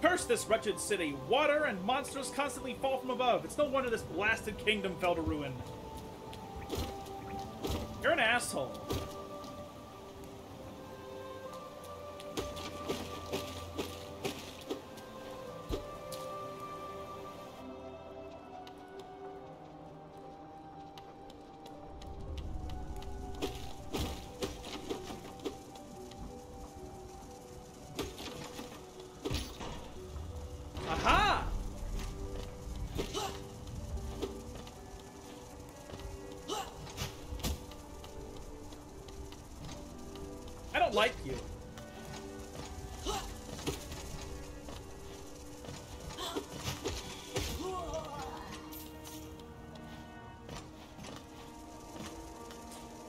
Curse this wretched city. Water and monsters constantly fall from above. It's no wonder this blasted kingdom fell to ruin. You're an asshole. I don't like you.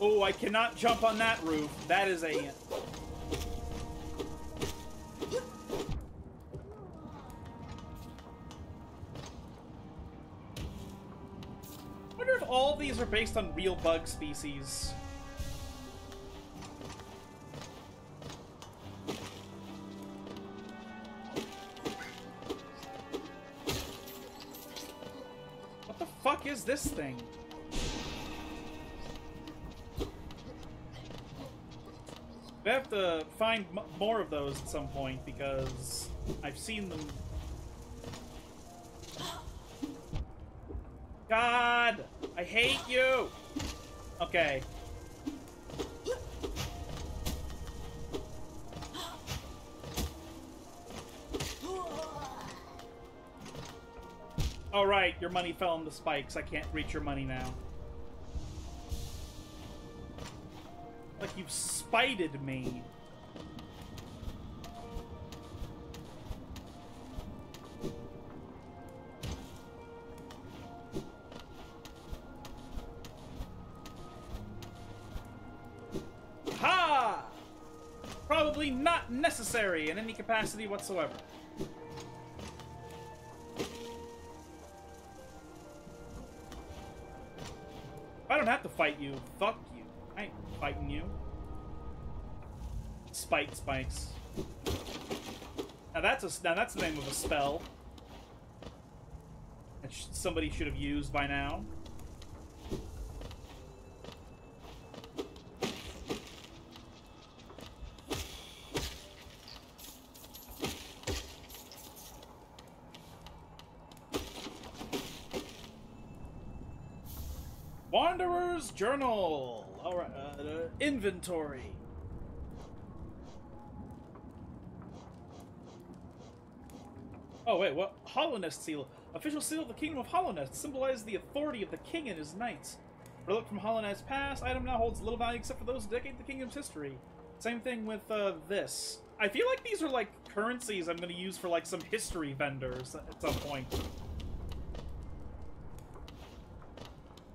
Oh, I cannot jump on that roof. That is a... I wonder if all these are based on real bug species. What the fuck is this thing? We have to find m more of those at some point because I've seen them. God, I hate you. Okay. All right, your money fell on the spikes. I can't reach your money now. Like you've spited me. not necessary in any capacity whatsoever. I don't have to fight you. Fuck you. I ain't fighting you. Spike spikes. Now that's a now that's the name of a spell that sh somebody should have used by now. Wanderer's Journal. All right, uh, inventory. Oh wait, what? Hollownest Seal. Official seal of the Kingdom of Hollownest. Symbolizes the authority of the king and his knights. Relic from Hollownest's past. Item now holds little value except for those who dedicate the kingdom's history. Same thing with uh, this. I feel like these are like currencies I'm going to use for like some history vendors at some point.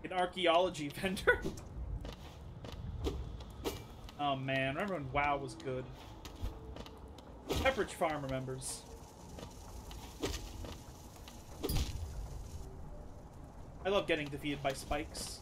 An archaeology vendor. Oh man, remember when WoW was good? Pepperidge Farm remembers. I love getting defeated by spikes.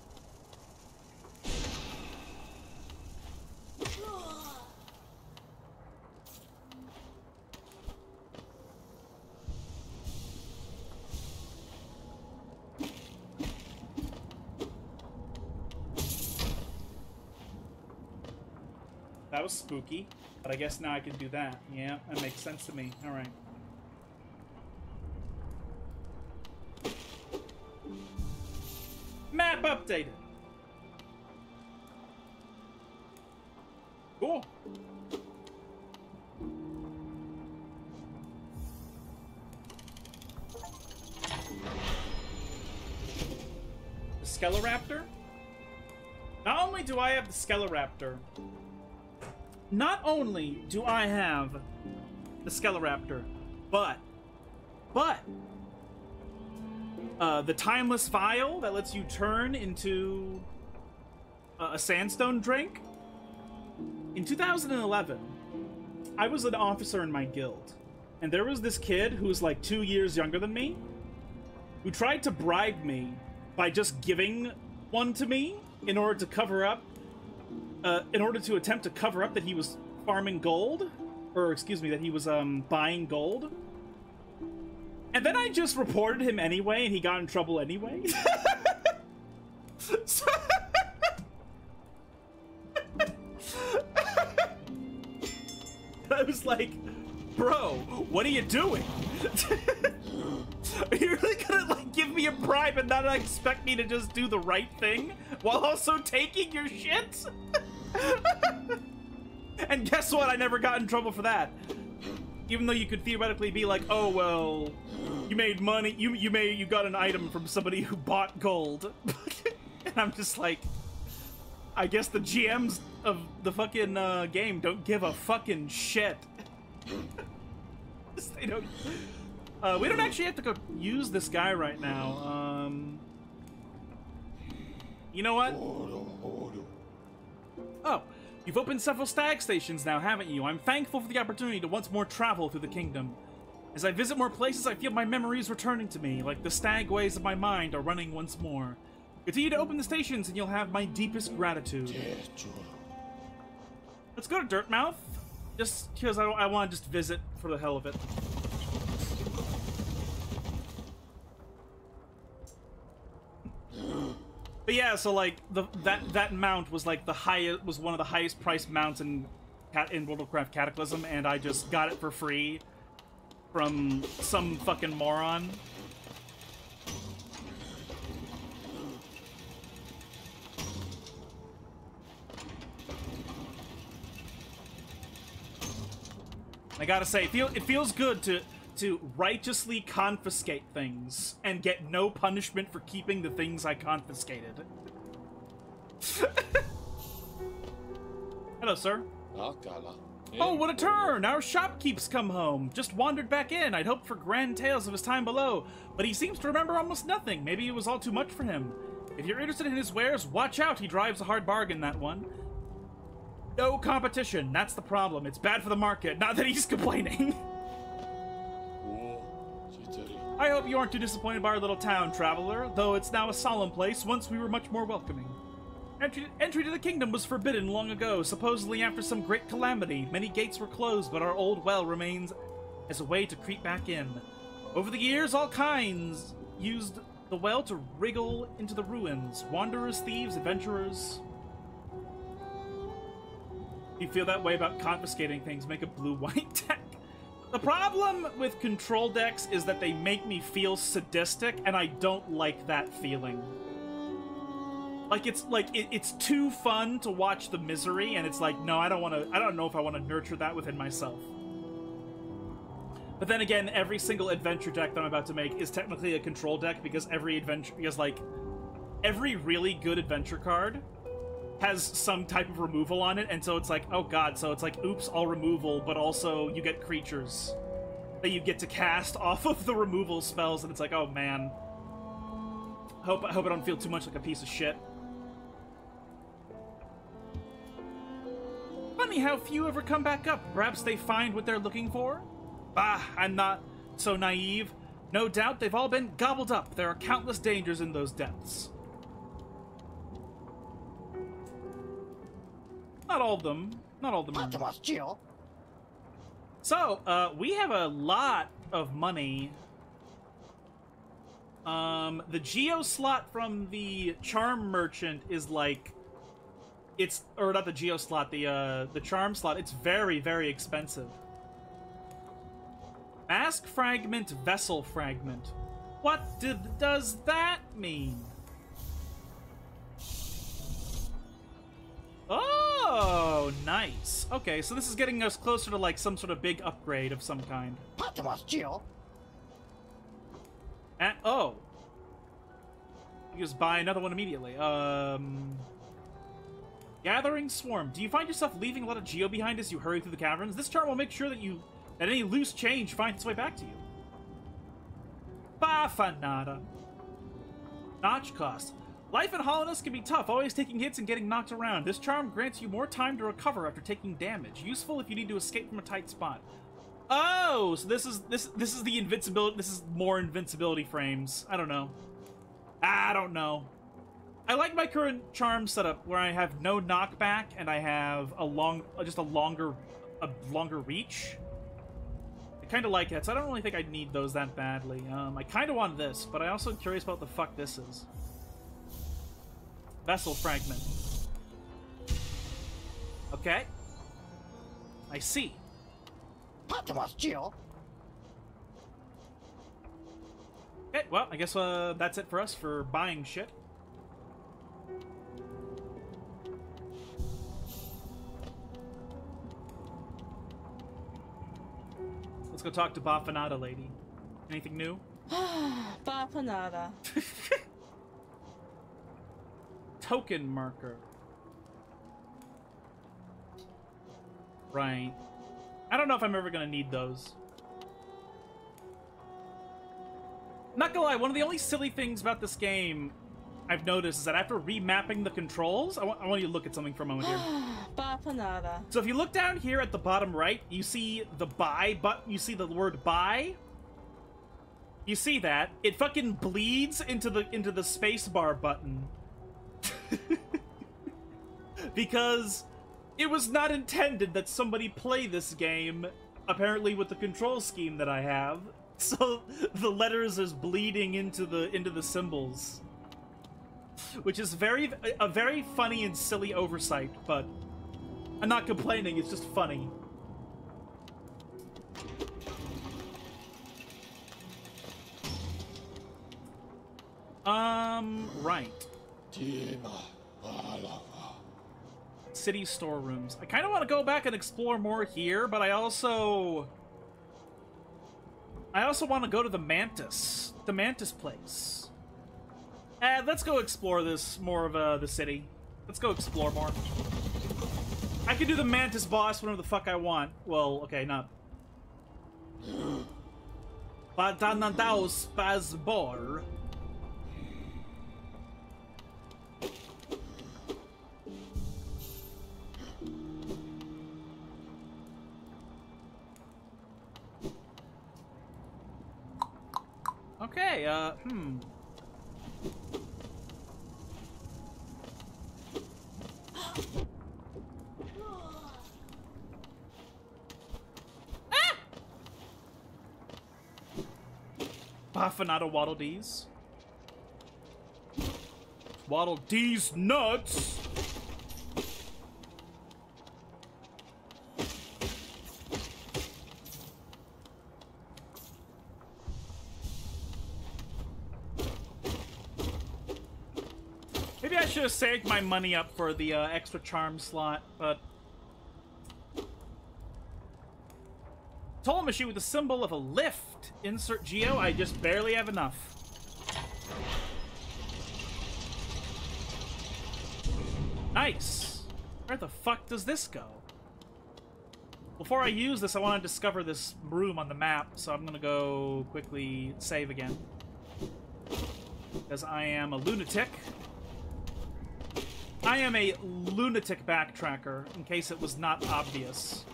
That was spooky, but I guess now I can do that. Yeah, that makes sense to me. All right. Map updated. Cool. The Skeloraptor? Not only do I have the Skeloraptor, not only do I have the Skeloraptor, but, but, Uh, the Timeless Vial that lets you turn into uh, a sandstone drink. In two thousand eleven, I was an officer in my guild, and there was this kid who was like two years younger than me, who tried to bribe me by just giving one to me in order to cover up, uh, in order to attempt to cover up that he was farming gold, or excuse me, that he was um, buying gold. And then I just reported him anyway, and he got in trouble anyway. So I was like, bro, what are you doing? Are you really gonna like give me a bribe and not expect me to just do the right thing while also taking your shit? And guess what? I never got in trouble for that. Even though you could theoretically be like, oh, well, you made money, you you made, you got an item from somebody who bought gold. And I'm just like, I guess the G Ms of the fucking uh, game don't give a fucking shit. They don't. Uh, we don't actually have to go use this guy right now. Um, you know what? Oh. You've opened several stag stations now, haven't you? I'm thankful for the opportunity to once more travel through the kingdom. As I visit more places, I feel my memories returning to me, like the stagways of my mind are running once more. Continue to open the stations and you'll have my deepest gratitude. Let's go to Dirtmouth, just because I, I want to just visit for the hell of it. But yeah, so like the that that mount was like the highest was one of the highest priced mounts in in World of Warcraft Cataclysm, and I just got it for free from some fucking moron. I gotta say, it feel it feels good to to righteously confiscate things and get no punishment for keeping the things I confiscated. Hello, sir. Oh, what a turn! Our shopkeep's come home. Just wandered back in. I'd hoped for grand tales of his time below, but he seems to remember almost nothing. Maybe it was all too much for him. If you're interested in his wares, watch out. He drives a hard bargain, that one. No competition. That's the problem. It's bad for the market. Not that he's complaining. I hope you aren't too disappointed by our little town, traveler, though it's now a solemn place. Once we were much more welcoming. Entry, entry to the kingdom was forbidden long ago, supposedly after some great calamity. Many gates were closed, but our old well remains as a way to creep back in. Over the years, all kinds used the well to wriggle into the ruins. Wanderers, thieves, adventurers. You feel that way about confiscating things, make a blue-white deck. The problem with control decks is that they make me feel sadistic, and I don't like that feeling. Like, it's like it, it's too fun to watch the misery, and it's like, no, I don't want to. I don't know if I want to nurture that within myself. But then again, every single adventure deck that I'm about to make is technically a control deck, because every adventure, because like every really good adventure card has some type of removal on it, and so it's like, oh god, so it's like, oops, all removal, but also you get creatures that you get to cast off of the removal spells, and it's like, oh man. Hope, I hope I don't feel too much like a piece of shit. Funny how few ever come back up. Perhaps they find what they're looking for? Bah, I'm not so naive. No doubt they've all been gobbled up. There are countless dangers in those depths. Not all of them. Not all of them. Are. So, uh, we have a lot of money. Um, the geo slot from the charm merchant is like, it's or not the geo slot, the uh, the charm slot. It's very, very expensive. Mask fragment, vessel fragment. What did, does that mean? Oh, nice. Okay, so this is getting us closer to, like, some sort of big upgrade of some kind. And, oh. You just buy another one immediately. Um, Gathering Swarm. Do you find yourself leaving a lot of geo behind as you hurry through the caverns? This chart will make sure that you that any loose change finds its way back to you. Bafanada. Notch cost. Life in Hollowness can be tough, always taking hits and getting knocked around. This charm grants you more time to recover after taking damage. Useful if you need to escape from a tight spot. Oh, so this is this this is the invincibility. This is more invincibility frames. I don't know. I don't know. I like my current charm setup where I have no knockback and I have a long, just a longer, a longer reach. I kind of like that, so I don't really think I need those that badly. Um, I kind of want this, but I also am curious about what the fuck this is. Vessel fragment. Okay. I see. Okay, well, I guess uh, that's it for us for buying shit. Let's go talk to Bafanada lady. Anything new? Bafanada. Token marker. Right. I don't know if I'm ever gonna need those. Not gonna lie, one of the only silly things about this game I've noticed is that after remapping the controls, I, I want you to look at something for a moment here. Bafanada. So if you look down here at the bottom right, you see the buy button, you see the word buy. You see that? It fucking bleeds into the into the spacebar button. Because it was not intended that somebody play this game, apparently, with the control scheme that I have, so the letters is bleeding into the into the symbols, which is very a very funny and silly oversight, but I'm not complaining, it's just funny. Um right. City storerooms. I kind of want to go back and explore more here, but I also... I also want to go to the Mantis. The Mantis place. And let's go explore this more of uh, the city. Let's go explore more. I can do the Mantis boss whenever the fuck I want. Well, okay, not... Badanadaos Spazbor. Okay, uh, hmm. Ah! Baffinado Waddle Dees. Waddle Dees nuts! Maybe I should have saved my money up for the uh, extra charm slot, but... Toll machine with the symbol of a lift. Insert Geo, I just barely have enough. Nice! Where the fuck does this go? Before I use this, I want to discover this room on the map, so I'm gonna go quickly save again. Because I am a lunatic. I am a lunatic backtracker, in case it was not obvious.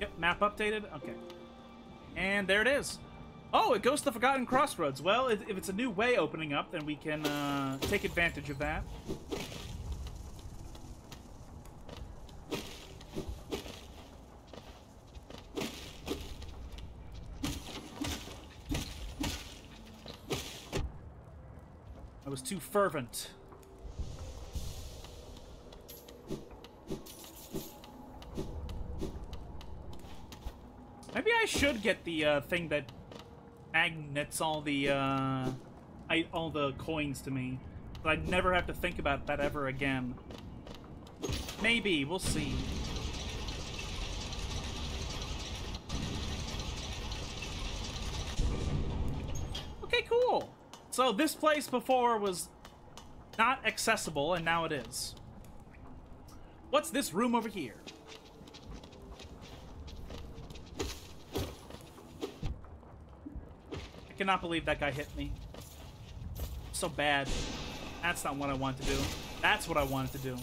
Yep, map updated? Okay. And there it is. Oh, it goes to the Forgotten Crossroads. Well, if it's a new way opening up, then we can uh, take advantage of that. I was too fervent. Maybe I should get the uh, thing that magnets all the uh, I, all the coins to me, but I'd never have to think about that ever again. Maybe, we'll see. Okay, cool. So this place before was not accessible, and now it is. What's this room over here? I cannot believe that guy hit me. So bad. That's not what I wanted to do. That's what I wanted to do.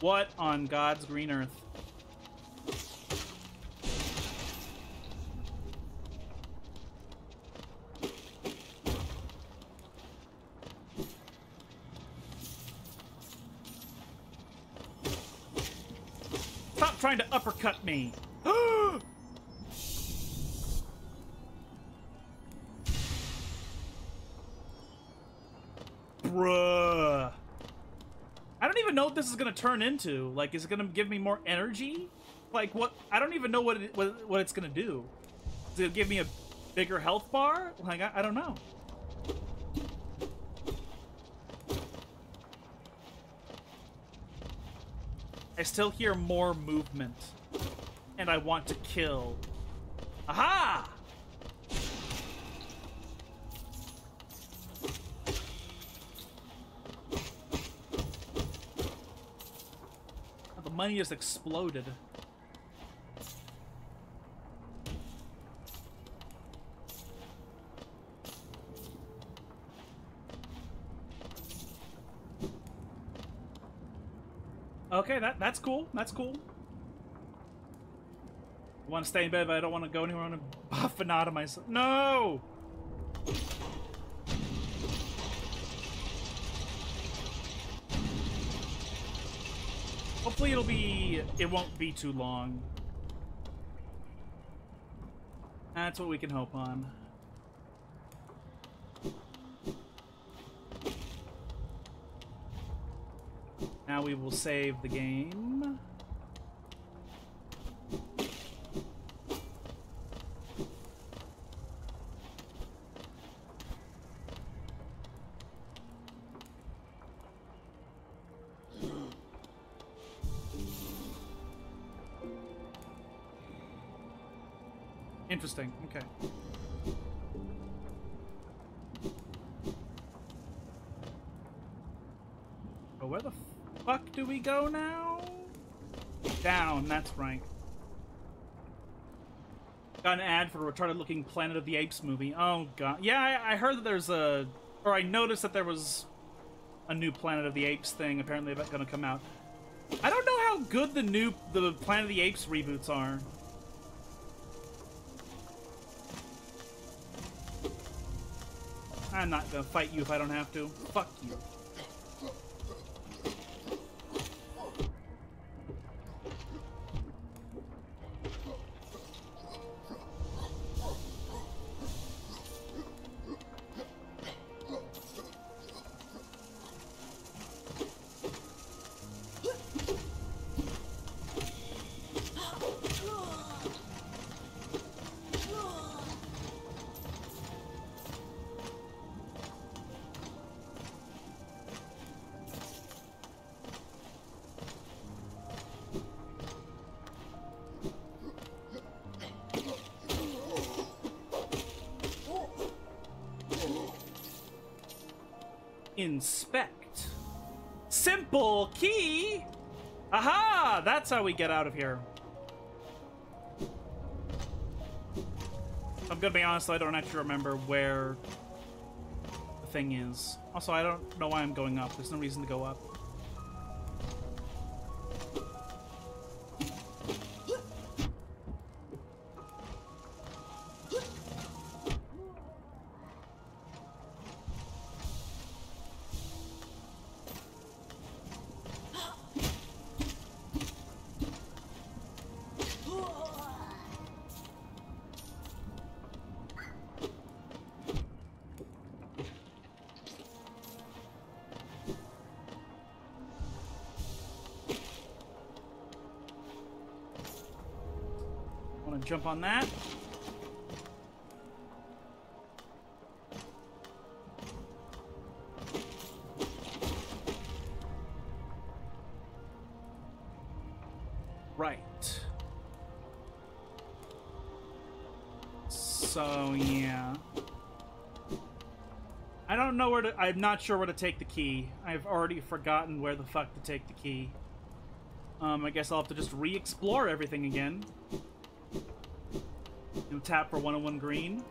What on God's green earth? Trying to uppercut me. Bruh. I don't even know what this is gonna turn into. Like, is it gonna give me more energy? Like, what? I don't even know what it, what, what it's gonna do. Is it gonna give me a bigger health bar? Like, I, I don't know. I still hear more movement, and I want to kill. Aha! Oh, the money has exploded. Okay, that, that's cool. That's cool. I want to stay in bed, but I don't want to go anywhere. I want to baffinado myself. No! Hopefully it'll be... It won't be too long. That's what we can hope on. Now we will save the game. Interesting. Okay. Oh, where the f fuck do we go now? Down, that's right. Got an ad for a retarded-looking Planet of the Apes movie. Oh, God. Yeah, I, I heard that there's a... Or I noticed that there was a new Planet of the Apes thing apparently about gonna come out. I don't know how good the new the Planet of the Apes reboots are. I'm not gonna fight you if I don't have to. Fuck you. Inspect. Simple key! Aha! That's how we get out of here. I'm gonna be honest, I don't actually remember where the thing is. Also, I don't know why I'm going up. There's no reason to go up. Jump on that. Right. So, yeah. I don't know where to... I'm not sure where to take the key. I've already forgotten where the fuck to take the key. Um, I guess I'll have to just re-explore everything again. Tap for one oh one green.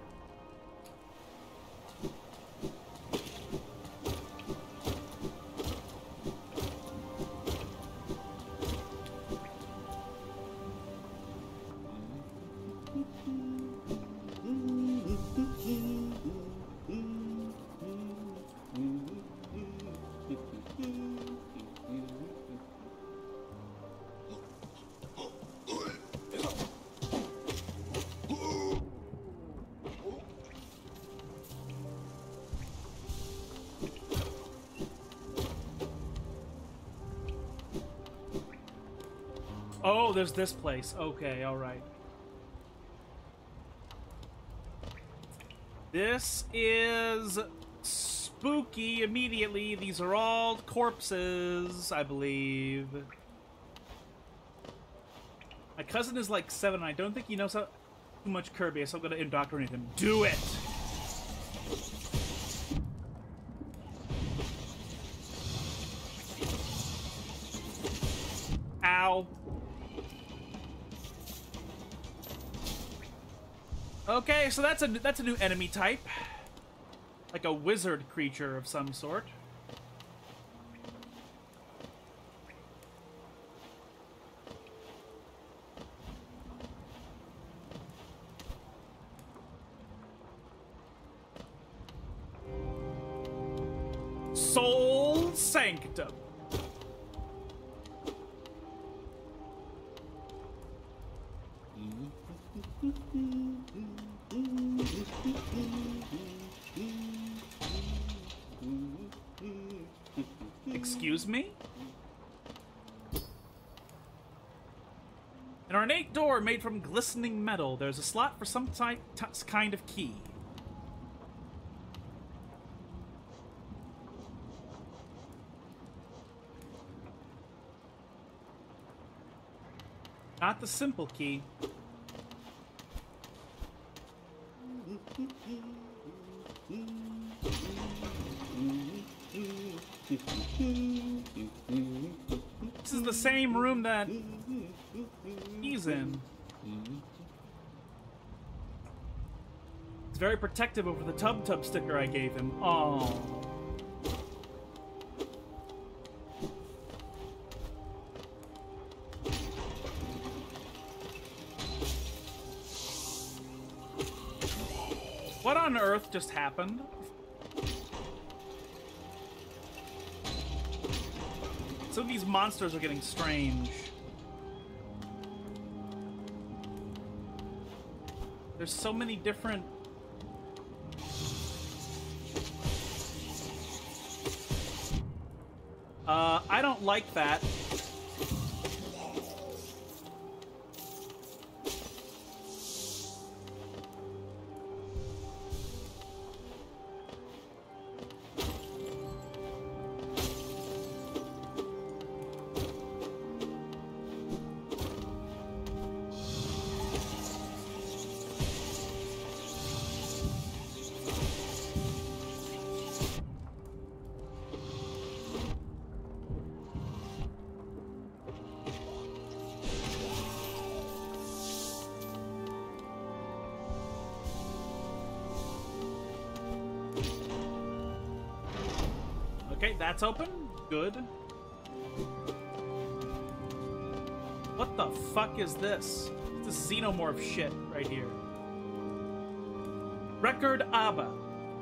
Oh, there's this place. Okay, alright. This is spooky immediately. These are all corpses, I believe. My cousin is like seven, and I don't think he knows how too much Kirby, so I'm gonna indoctrinate him. Do it! Ow. Okay, so that's a that's a new enemy type, like a wizard creature of some sort. Soul Sanctum. Excuse me? An ornate door made from glistening metal. There's a slot for some type, kind of key. Not the simple key. This is the same room that he's in. very protective over the Tub Tub sticker I gave him. Aww. What on earth just happened? Some of these monsters are getting strange. There's so many different... Uh, I don't like that. That's open? Good. What the fuck is this? This xenomorph shit right here. Record Abba.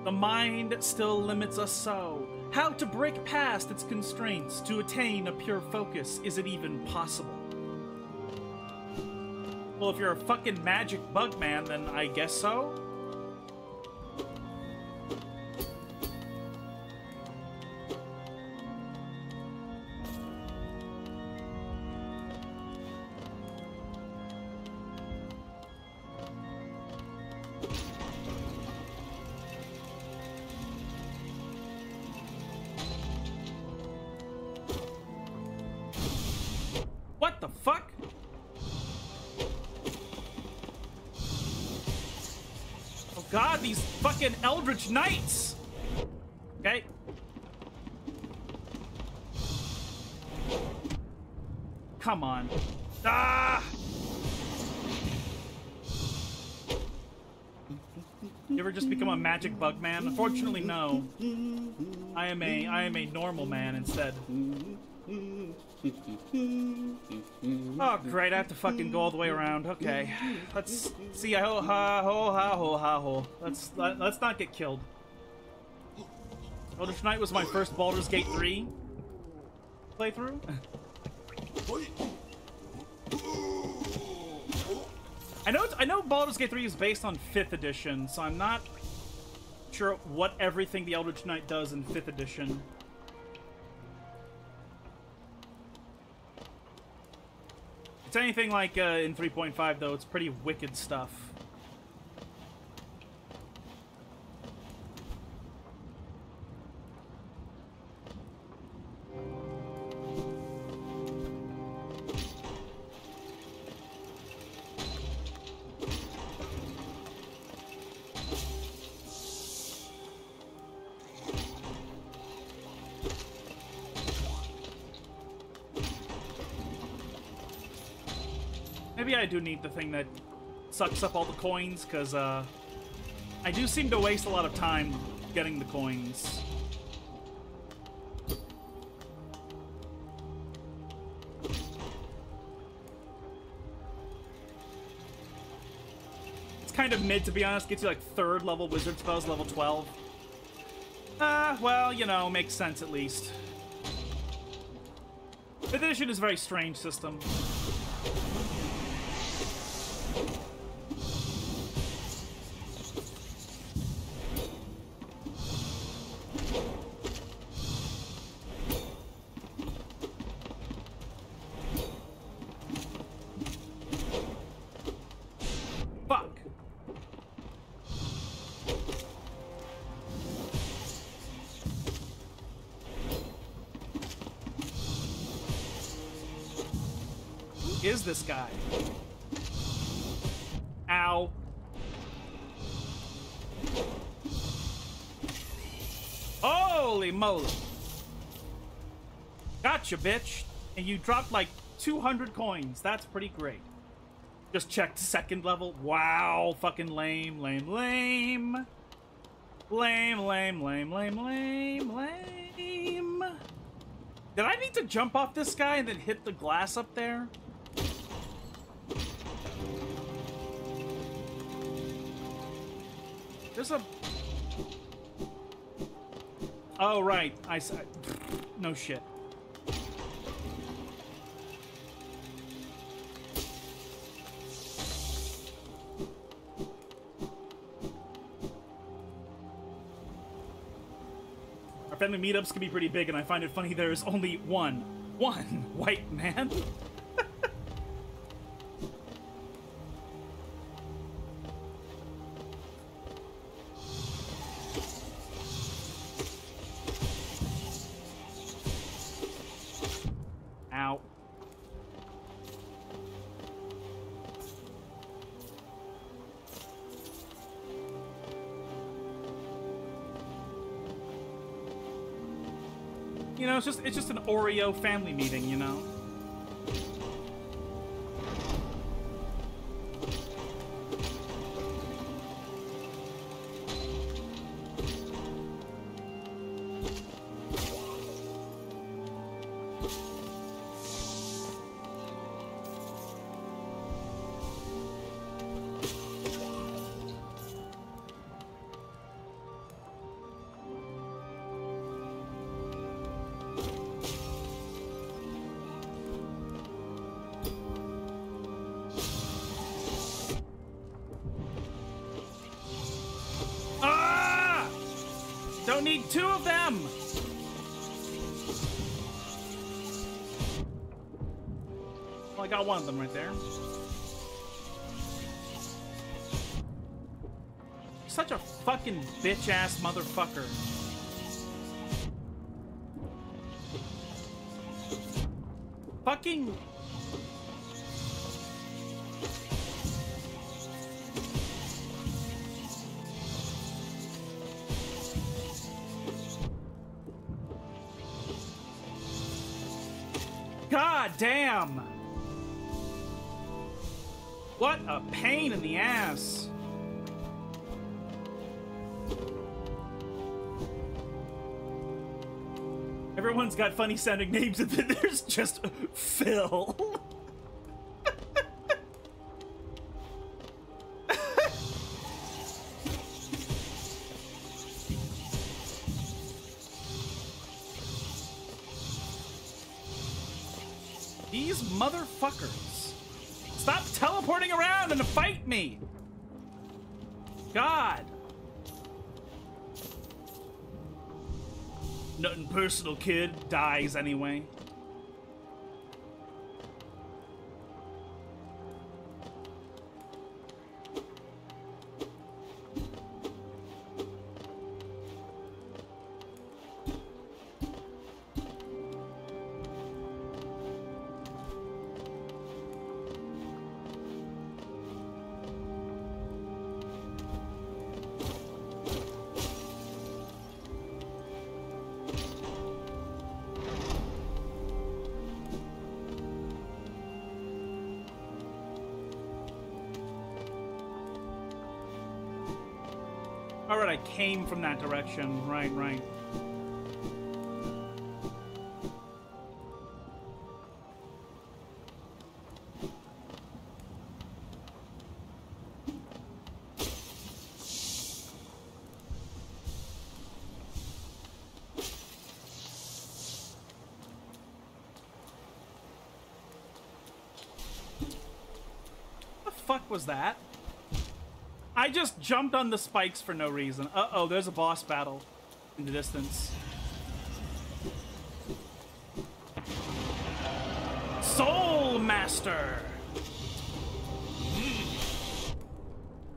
The mind still limits us so. How to break past its constraints to attain a pure focus? Is it even possible? Well, if you're a fucking magic bug man, then I guess so. Eldritch Knights! Okay. Come on. Ah! You ever just become a magic bug man? Unfortunately, no. I am a I am a normal man instead. Oh great, I have to fucking go all the way around. Okay, let's see. Ho ha ho ha ho ha ho. Let's let, let's not get killed. Well, tonight was my first Baldur's Gate three playthrough. I know it's, I know Baldur's Gate three is based on fifth edition, so I'm not sure what everything the Eldritch Knight does in fifth edition. It's anything like uh, in three point five, though. It's pretty wicked stuff. I do need the thing that sucks up all the coins, because uh, I do seem to waste a lot of time getting the coins. It's kind of mid, to be honest. Gets you like third level wizard spells, level twelve. Ah, uh, well, you know, makes sense at least. Fifth edition is a very strange system. Is this guy? Ow. Holy moly. Gotcha, bitch. And you dropped like two hundred coins. That's pretty great. Just checked second level. Wow, fucking lame, lame, lame. Lame, lame, lame, lame, lame, lame. Did I need to jump off this guy and then hit the glass up there? There's a... Oh, right. I saw... No shit. Our family meetups can be pretty big, and I find it funny there is only one, one white man. It's just, it's just an Oreo family meeting, you know? Need two of them. Well, I got one of them right there. Such a fucking bitch-ass motherfucker. Fucking... Damn! What a pain in the ass! Everyone's got funny sounding names and then there's just Phil. Motherfuckers. Stop teleporting around and fight me. God. Nothing personal, kid. Dies anyway. I came from that direction. Right, right. What the fuck was that? I just jumped on the spikes for no reason. Uh-oh, there's a boss battle in the distance. Soul Master!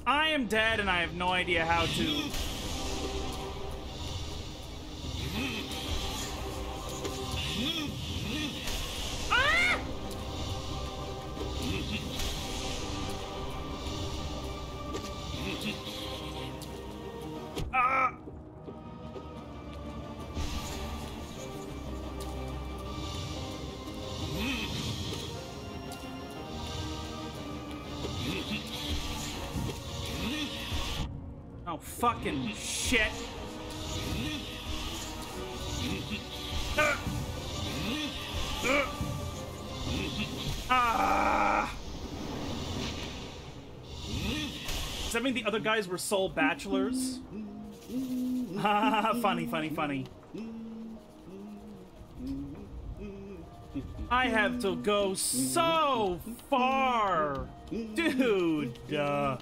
I am dead and I have no idea how to... fucking shit. Ah. Does that mean the other guys were soul bachelors? Ah, funny, funny, funny. I have to go so far, dude. Uh,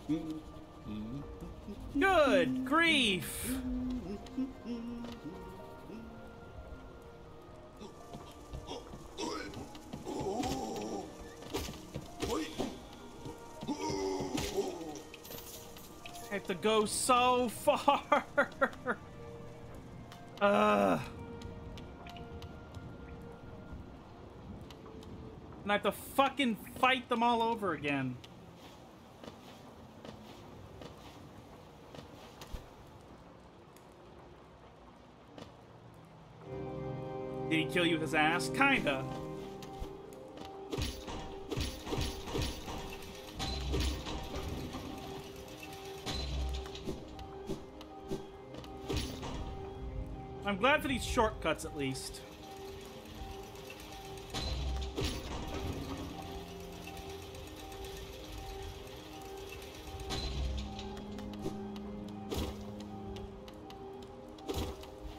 good grief. I have to go so far. uh, and I have to fucking fight them all over again. Did he kill you with his ass? Kinda. I'm glad for these shortcuts, at least.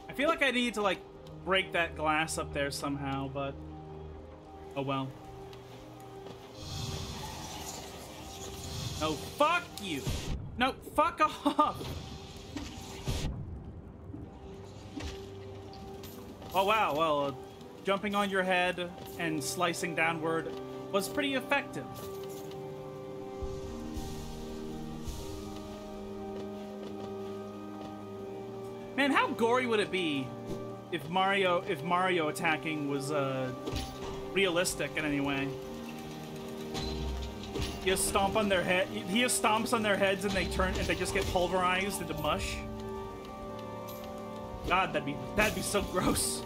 I feel like I need to, like, break that glass up there somehow, but... oh well. No, fuck you! No, fuck off! Oh wow, well, uh, jumping on your head and slicing downward was pretty effective. Man, how gory would it be if Mario if Mario attacking was uh, realistic in any way? You stomp on their head, he stomps on their heads and they turn and they just get pulverized into mush. God, that'd be that'd be so gross.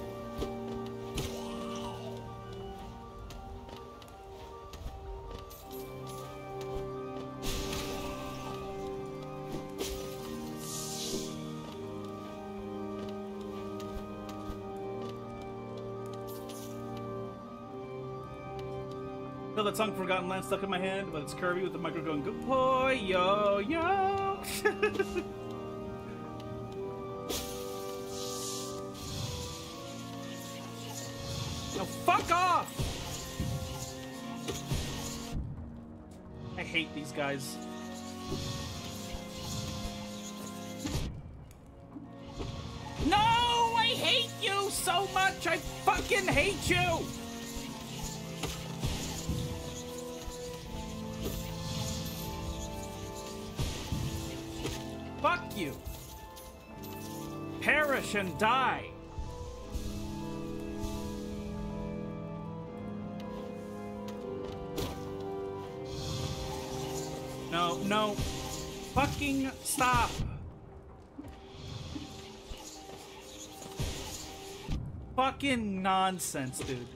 Still that song from Forgotten Land stuck in my head, but it's Kirby with the micro going, "Good boy, yo, yo." Fuck off! I hate these guys. No! I hate you so much! I fucking hate you! Fuck you! Perish and die! No, no, fucking stop. Fucking nonsense, dude.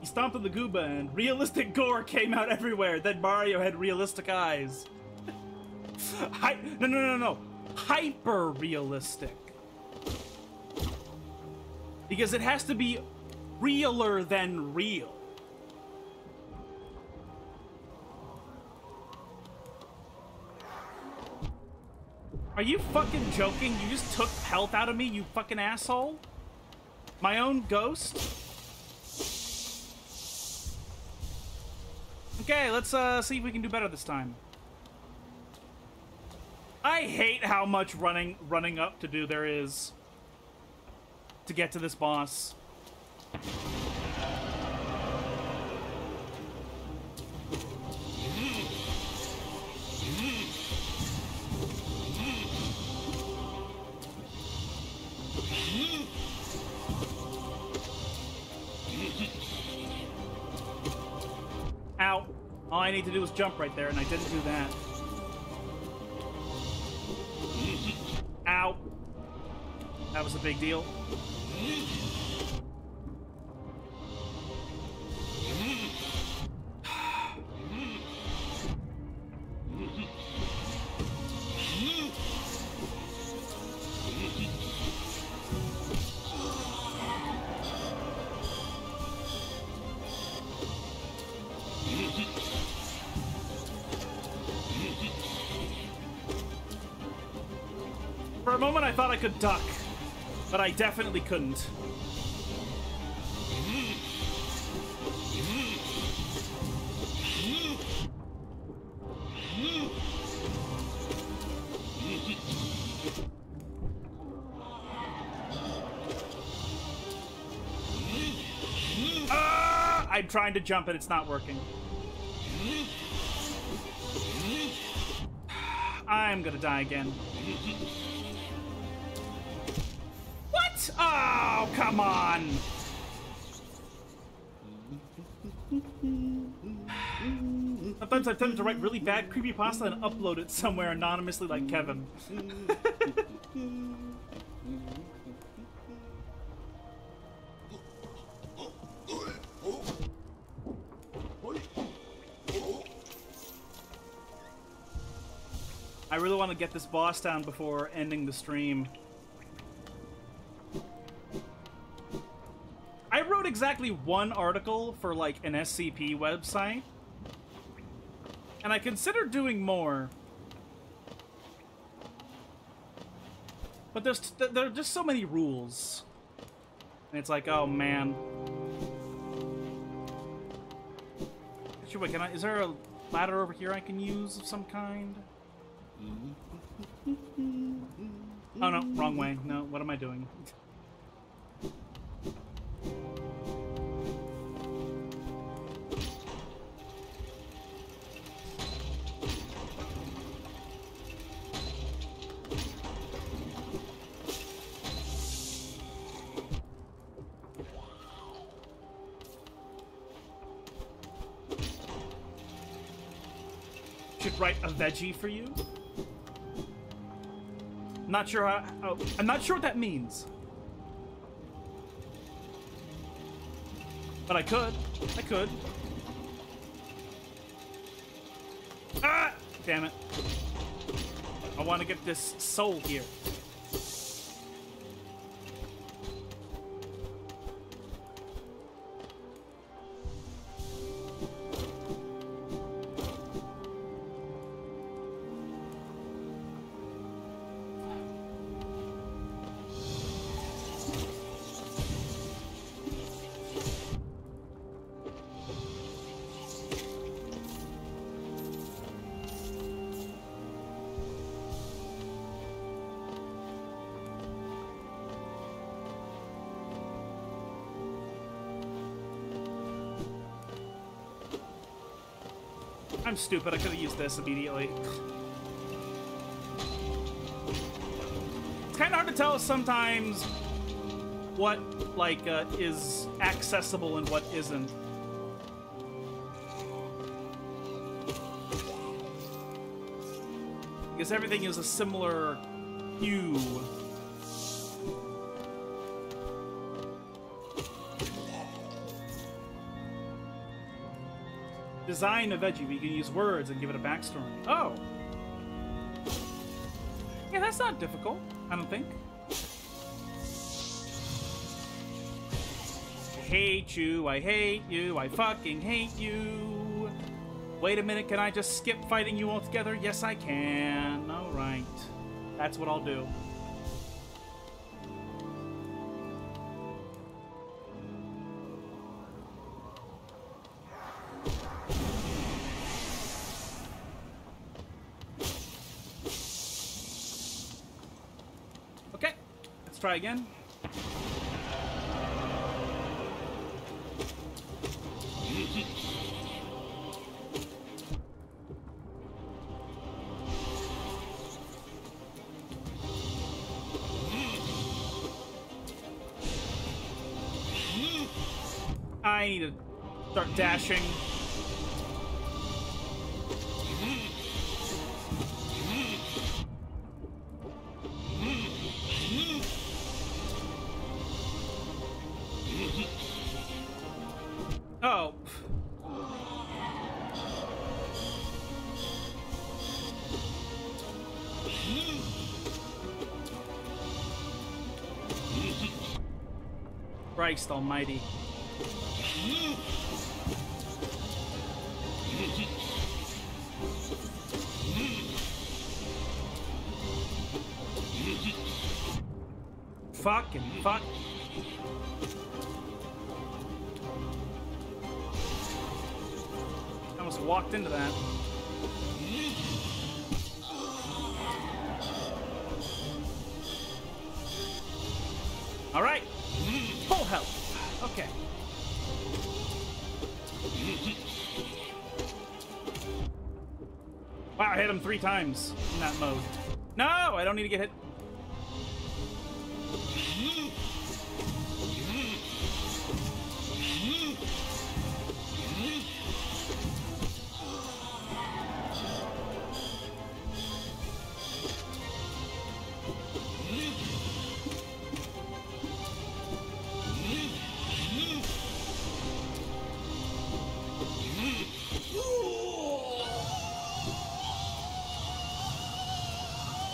He stomped on the Gooba and realistic gore came out everywhere. Then Mario had realistic eyes. Hi- no, no, no, no. Hyper-realistic. Because it has to be realer than real. Are you fucking joking? You just took health out of me, you fucking asshole? My own ghost? Okay, let's uh, see if we can do better this time. I hate how much running running up to do there is to get to this boss. Ow. All I need to do is jump right there, and I didn't do that. Ow. That was a big deal. Mm-hmm. Mm-hmm. For a moment, I thought I could duck, but I definitely couldn't. Ah, I'm trying to jump and it's not working. I'm gonna die again. What? Oh, come on. Sometimes I tend to write really bad creepypasta and upload it somewhere anonymously like Kevin. I really want to get this boss down before ending the stream. I wrote exactly one article for, like, an S C P website. And I considered doing more. But there's there are just so many rules. And it's like, oh, man. Actually, wait, can I, is there a ladder over here I can use of some kind? Oh no, wrong way. No, what am I doing? Should write a veggie for you? Not sure how. Oh, I'm not sure what that means. But I could. I could. Ah! Damn it. I want to get this soul here. I'm stupid. I could have used this immediately. It's kind of hard to tell sometimes what, like, uh, is accessible and what isn't. Because everything is a similar hue. Design a veggie, but you can use words and give it a backstory. Oh. Yeah, that's not difficult, I don't think. I hate you, I hate you, I fucking hate you. Wait a minute, can I just skip fighting you altogether? Yes, I can. All right. That's what I'll do. Try again. I need to start dashing. Christ almighty. Fucking fuck. I almost walked into that. All right. Full health. Okay. Wow, I hit him three times in that mode. No, I don't need to get hit.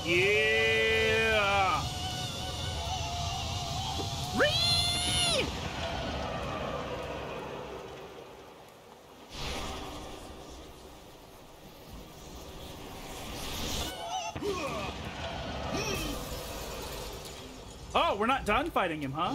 Yeah! Reed! Oh, we're not done fighting him, huh?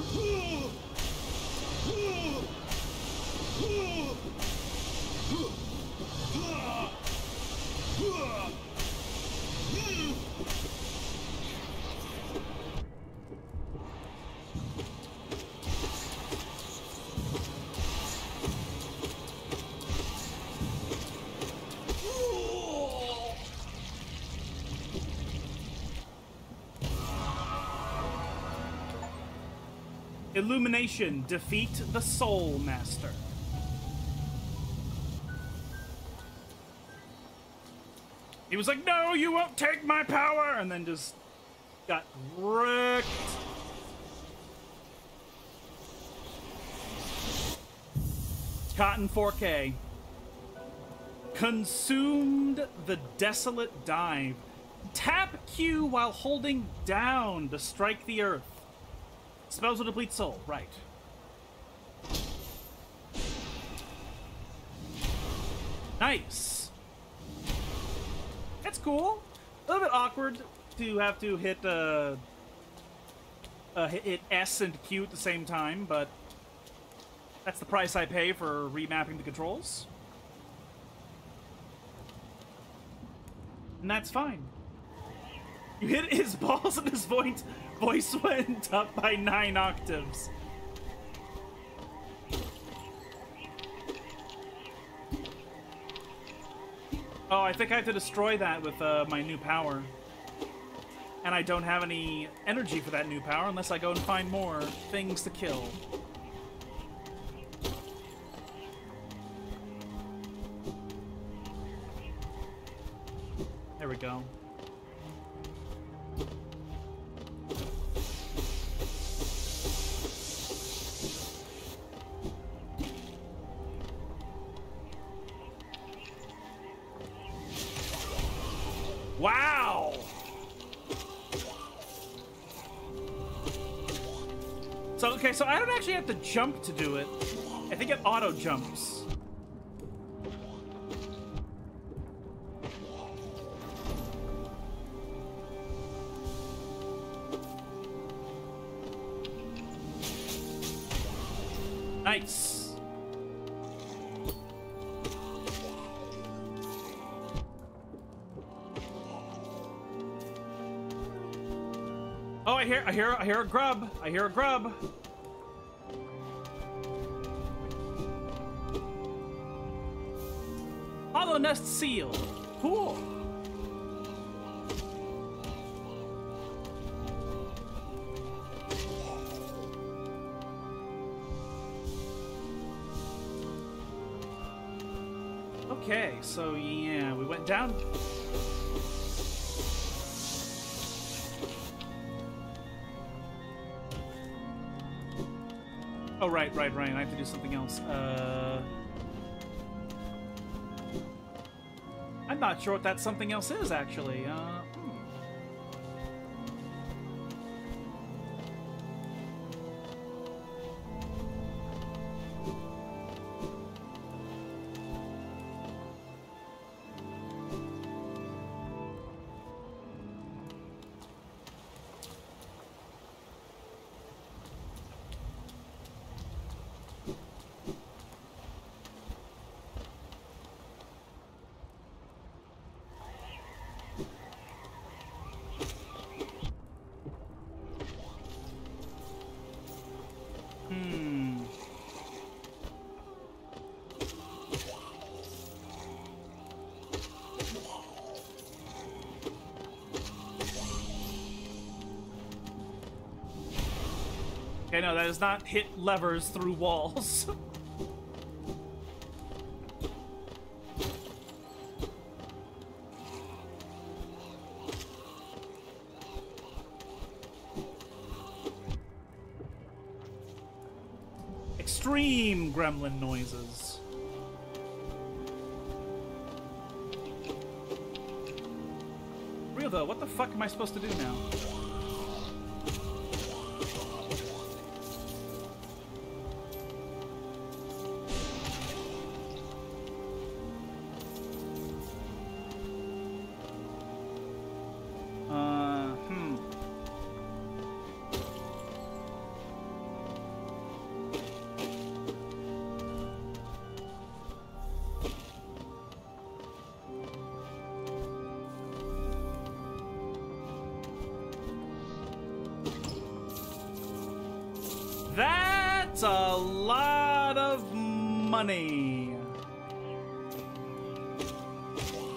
Illumination, defeat the Soul Master. He was like, no, you won't take my power, and then just got wrecked. Cotton four K. Consumed the Desolate Dive. Tap Q while holding down to strike the earth. Spells will deplete soul, right. Nice. That's cool. A little bit awkward to have to hit, uh, uh, hit, hit S and Q at the same time, but that's the price I pay for remapping the controls. And that's fine. You hit his balls and his voice, voice went up by nine octaves. Oh, I think I have to destroy that with uh, my new power. And I don't have any energy for that new power unless I go and find more things to kill. There we go. Wow! So, okay, so I don't actually have to jump to do it. I think it auto-jumps. Nice. Oh, I hear, I hear, I hear a grub. I hear a grub. Hollow nest seal. Cool. Okay, so yeah, we went down. Oh, right, right, right. I have to do something else. Uh, I'm not sure what that something else is, actually. Uh, hmm. I know, that does not hit levers through walls. Extreme gremlin noises. Real though, what the fuck am I supposed to do now? That's a lot of money.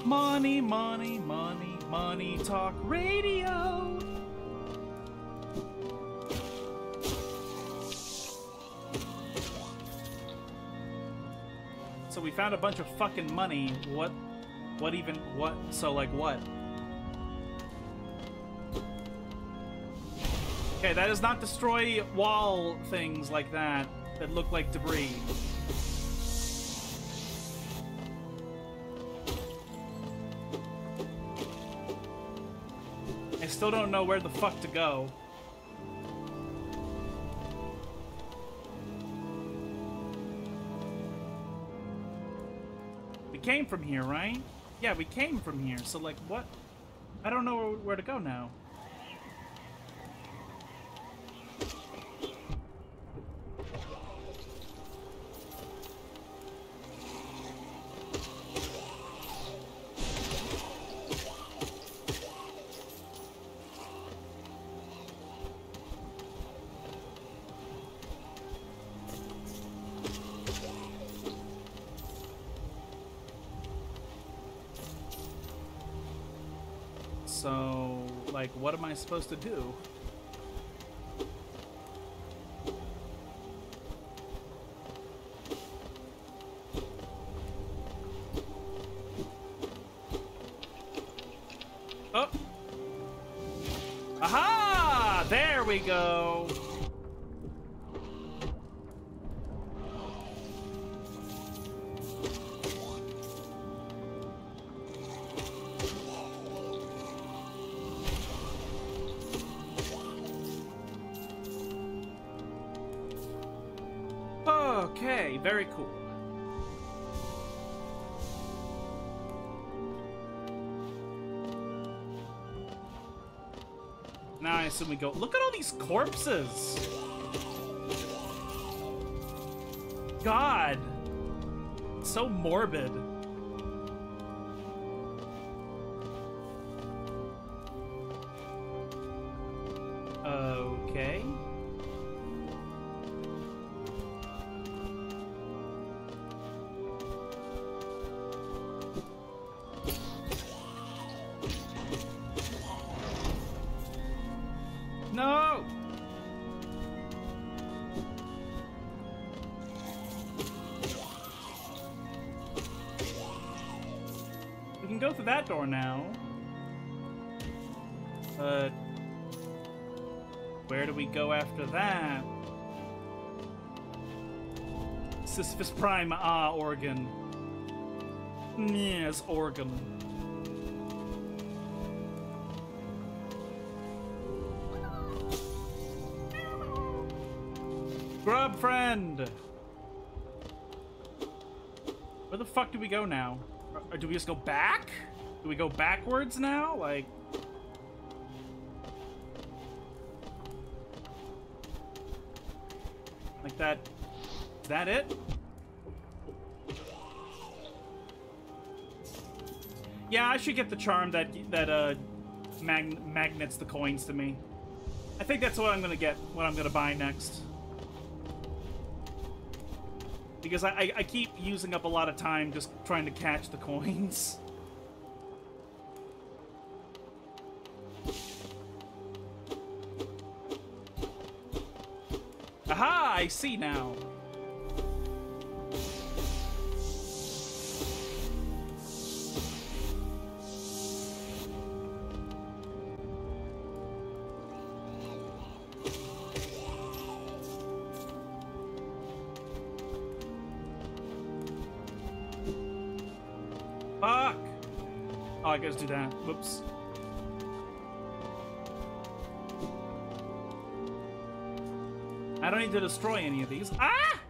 Money, money, money, money talk radio. So we found a bunch of fucking money. What, what even, what, so like what? Okay, that does not destroy wall things like that, that look like debris. I still don't know where the fuck to go. We came from here, right? Yeah, we came from here, so like, what? I don't know where to go now. So, like, what am I supposed to do? Oh! Aha! There we go! Okay, very cool. Now I assume we go. Look at all these corpses! God! So morbid. Okay. No! We can go through that door now. But where do we go after that? Sisyphus Prime, ah, organ. Yes, organ. Grub friend! Where the fuck do we go now? Or do we just go back? Do we go backwards now? Like... Like that... Is that it? Yeah, I should get the charm that, that uh, mag magnets the coins to me. I think that's what I'm gonna get, what I'm gonna buy next. Because I, I, I keep using up a lot of time just trying to catch the coins. I see now. Fuck! Oh, I gotta do that. Whoops. I don't need to destroy any of these. Ah!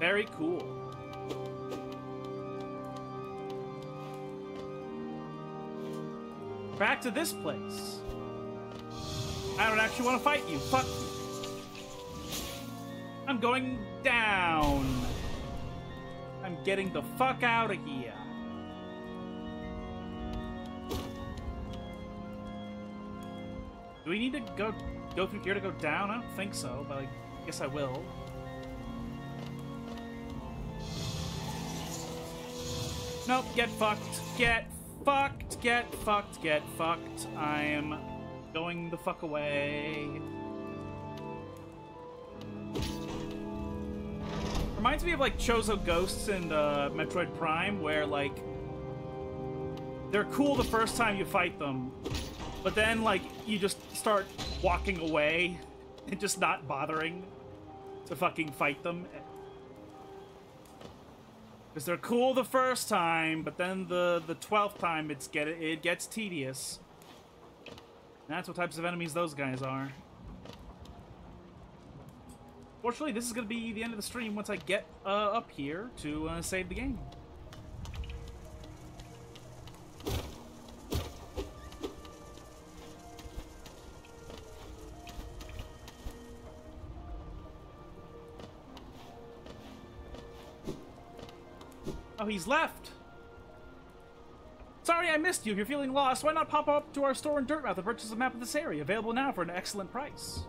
Very cool. Back to this place. I don't actually want to fight you. Fuck you. I'm going down. I'm getting the fuck out of here. Do we need to go go through here to go down? I don't think so, but I guess I will. Nope, get fucked. Get fucked. Get fucked. Get fucked. I'm going the fuck away. Reminds me of, like, Chozo Ghosts and uh, Metroid Prime, where, like, they're cool the first time you fight them, but then, like, you just start walking away and just not bothering to fucking fight them. Because they're cool the first time, but then the, the twelfth time it's get, it gets tedious. And that's what types of enemies those guys are. Fortunately, this is going to be the end of the stream once I get uh, up here to uh, save the game. Oh, he's left! Sorry I missed you. If you're feeling lost, why not pop up to our store in Dirtmouth to purchase a map of this area, available now for an excellent price.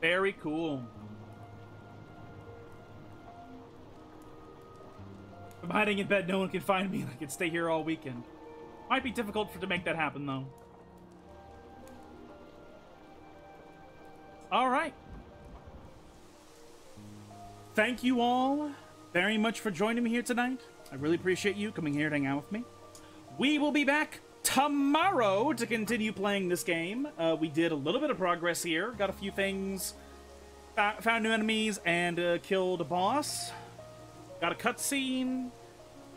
Very cool. I'm hiding in bed, no one can find me, and I can stay here all weekend. Might be difficult for to make that happen, though. Alright. Thank you all very much for joining me here tonight. I really appreciate you coming here to hang out with me. We will be back tomorrow to continue playing this game. Uh, we did a little bit of progress here. Got a few things. Found new enemies and uh, killed a boss. Got a cutscene.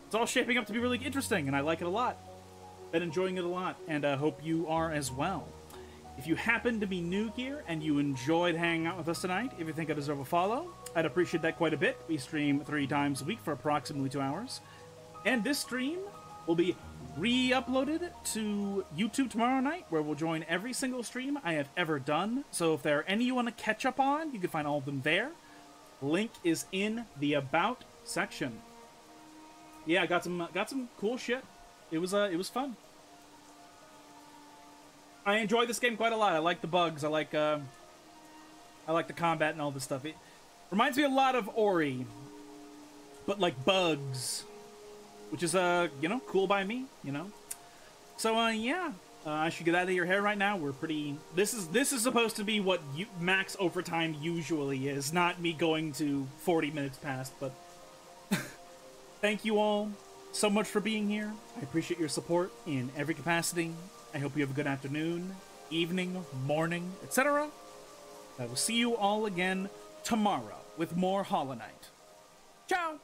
It's all shaping up to be really interesting, and I like it a lot. Been enjoying it a lot, and I uh, hope you are as well. If you happen to be new here and you enjoyed hanging out with us tonight, if you think I deserve a follow, I'd appreciate that quite a bit. We stream three times a week for approximately two hours. And this stream will be re-uploaded to YouTube tomorrow night, where we'll join every single stream I have ever done. So if there are any you want to catch up on, you can find all of them there. Link is in the About section. Yeah, I got some uh, got some cool shit. It was uh, it was fun. I enjoy this game quite a lot. I like the bugs. I like uh, I like the combat and all this stuff. It reminds me a lot of Ori, but like bugs. Which is, uh, you know, cool by me, you know? So, uh, yeah. Uh, I should get out of your hair right now. We're pretty... This is this is supposed to be what you, max overtime usually is. Not me going to forty minutes past, but... Thank you all so much for being here. I appreciate your support in every capacity. I hope you have a good afternoon, evening, morning, et cetera. I will see you all again tomorrow with more Hollow Knight. Ciao!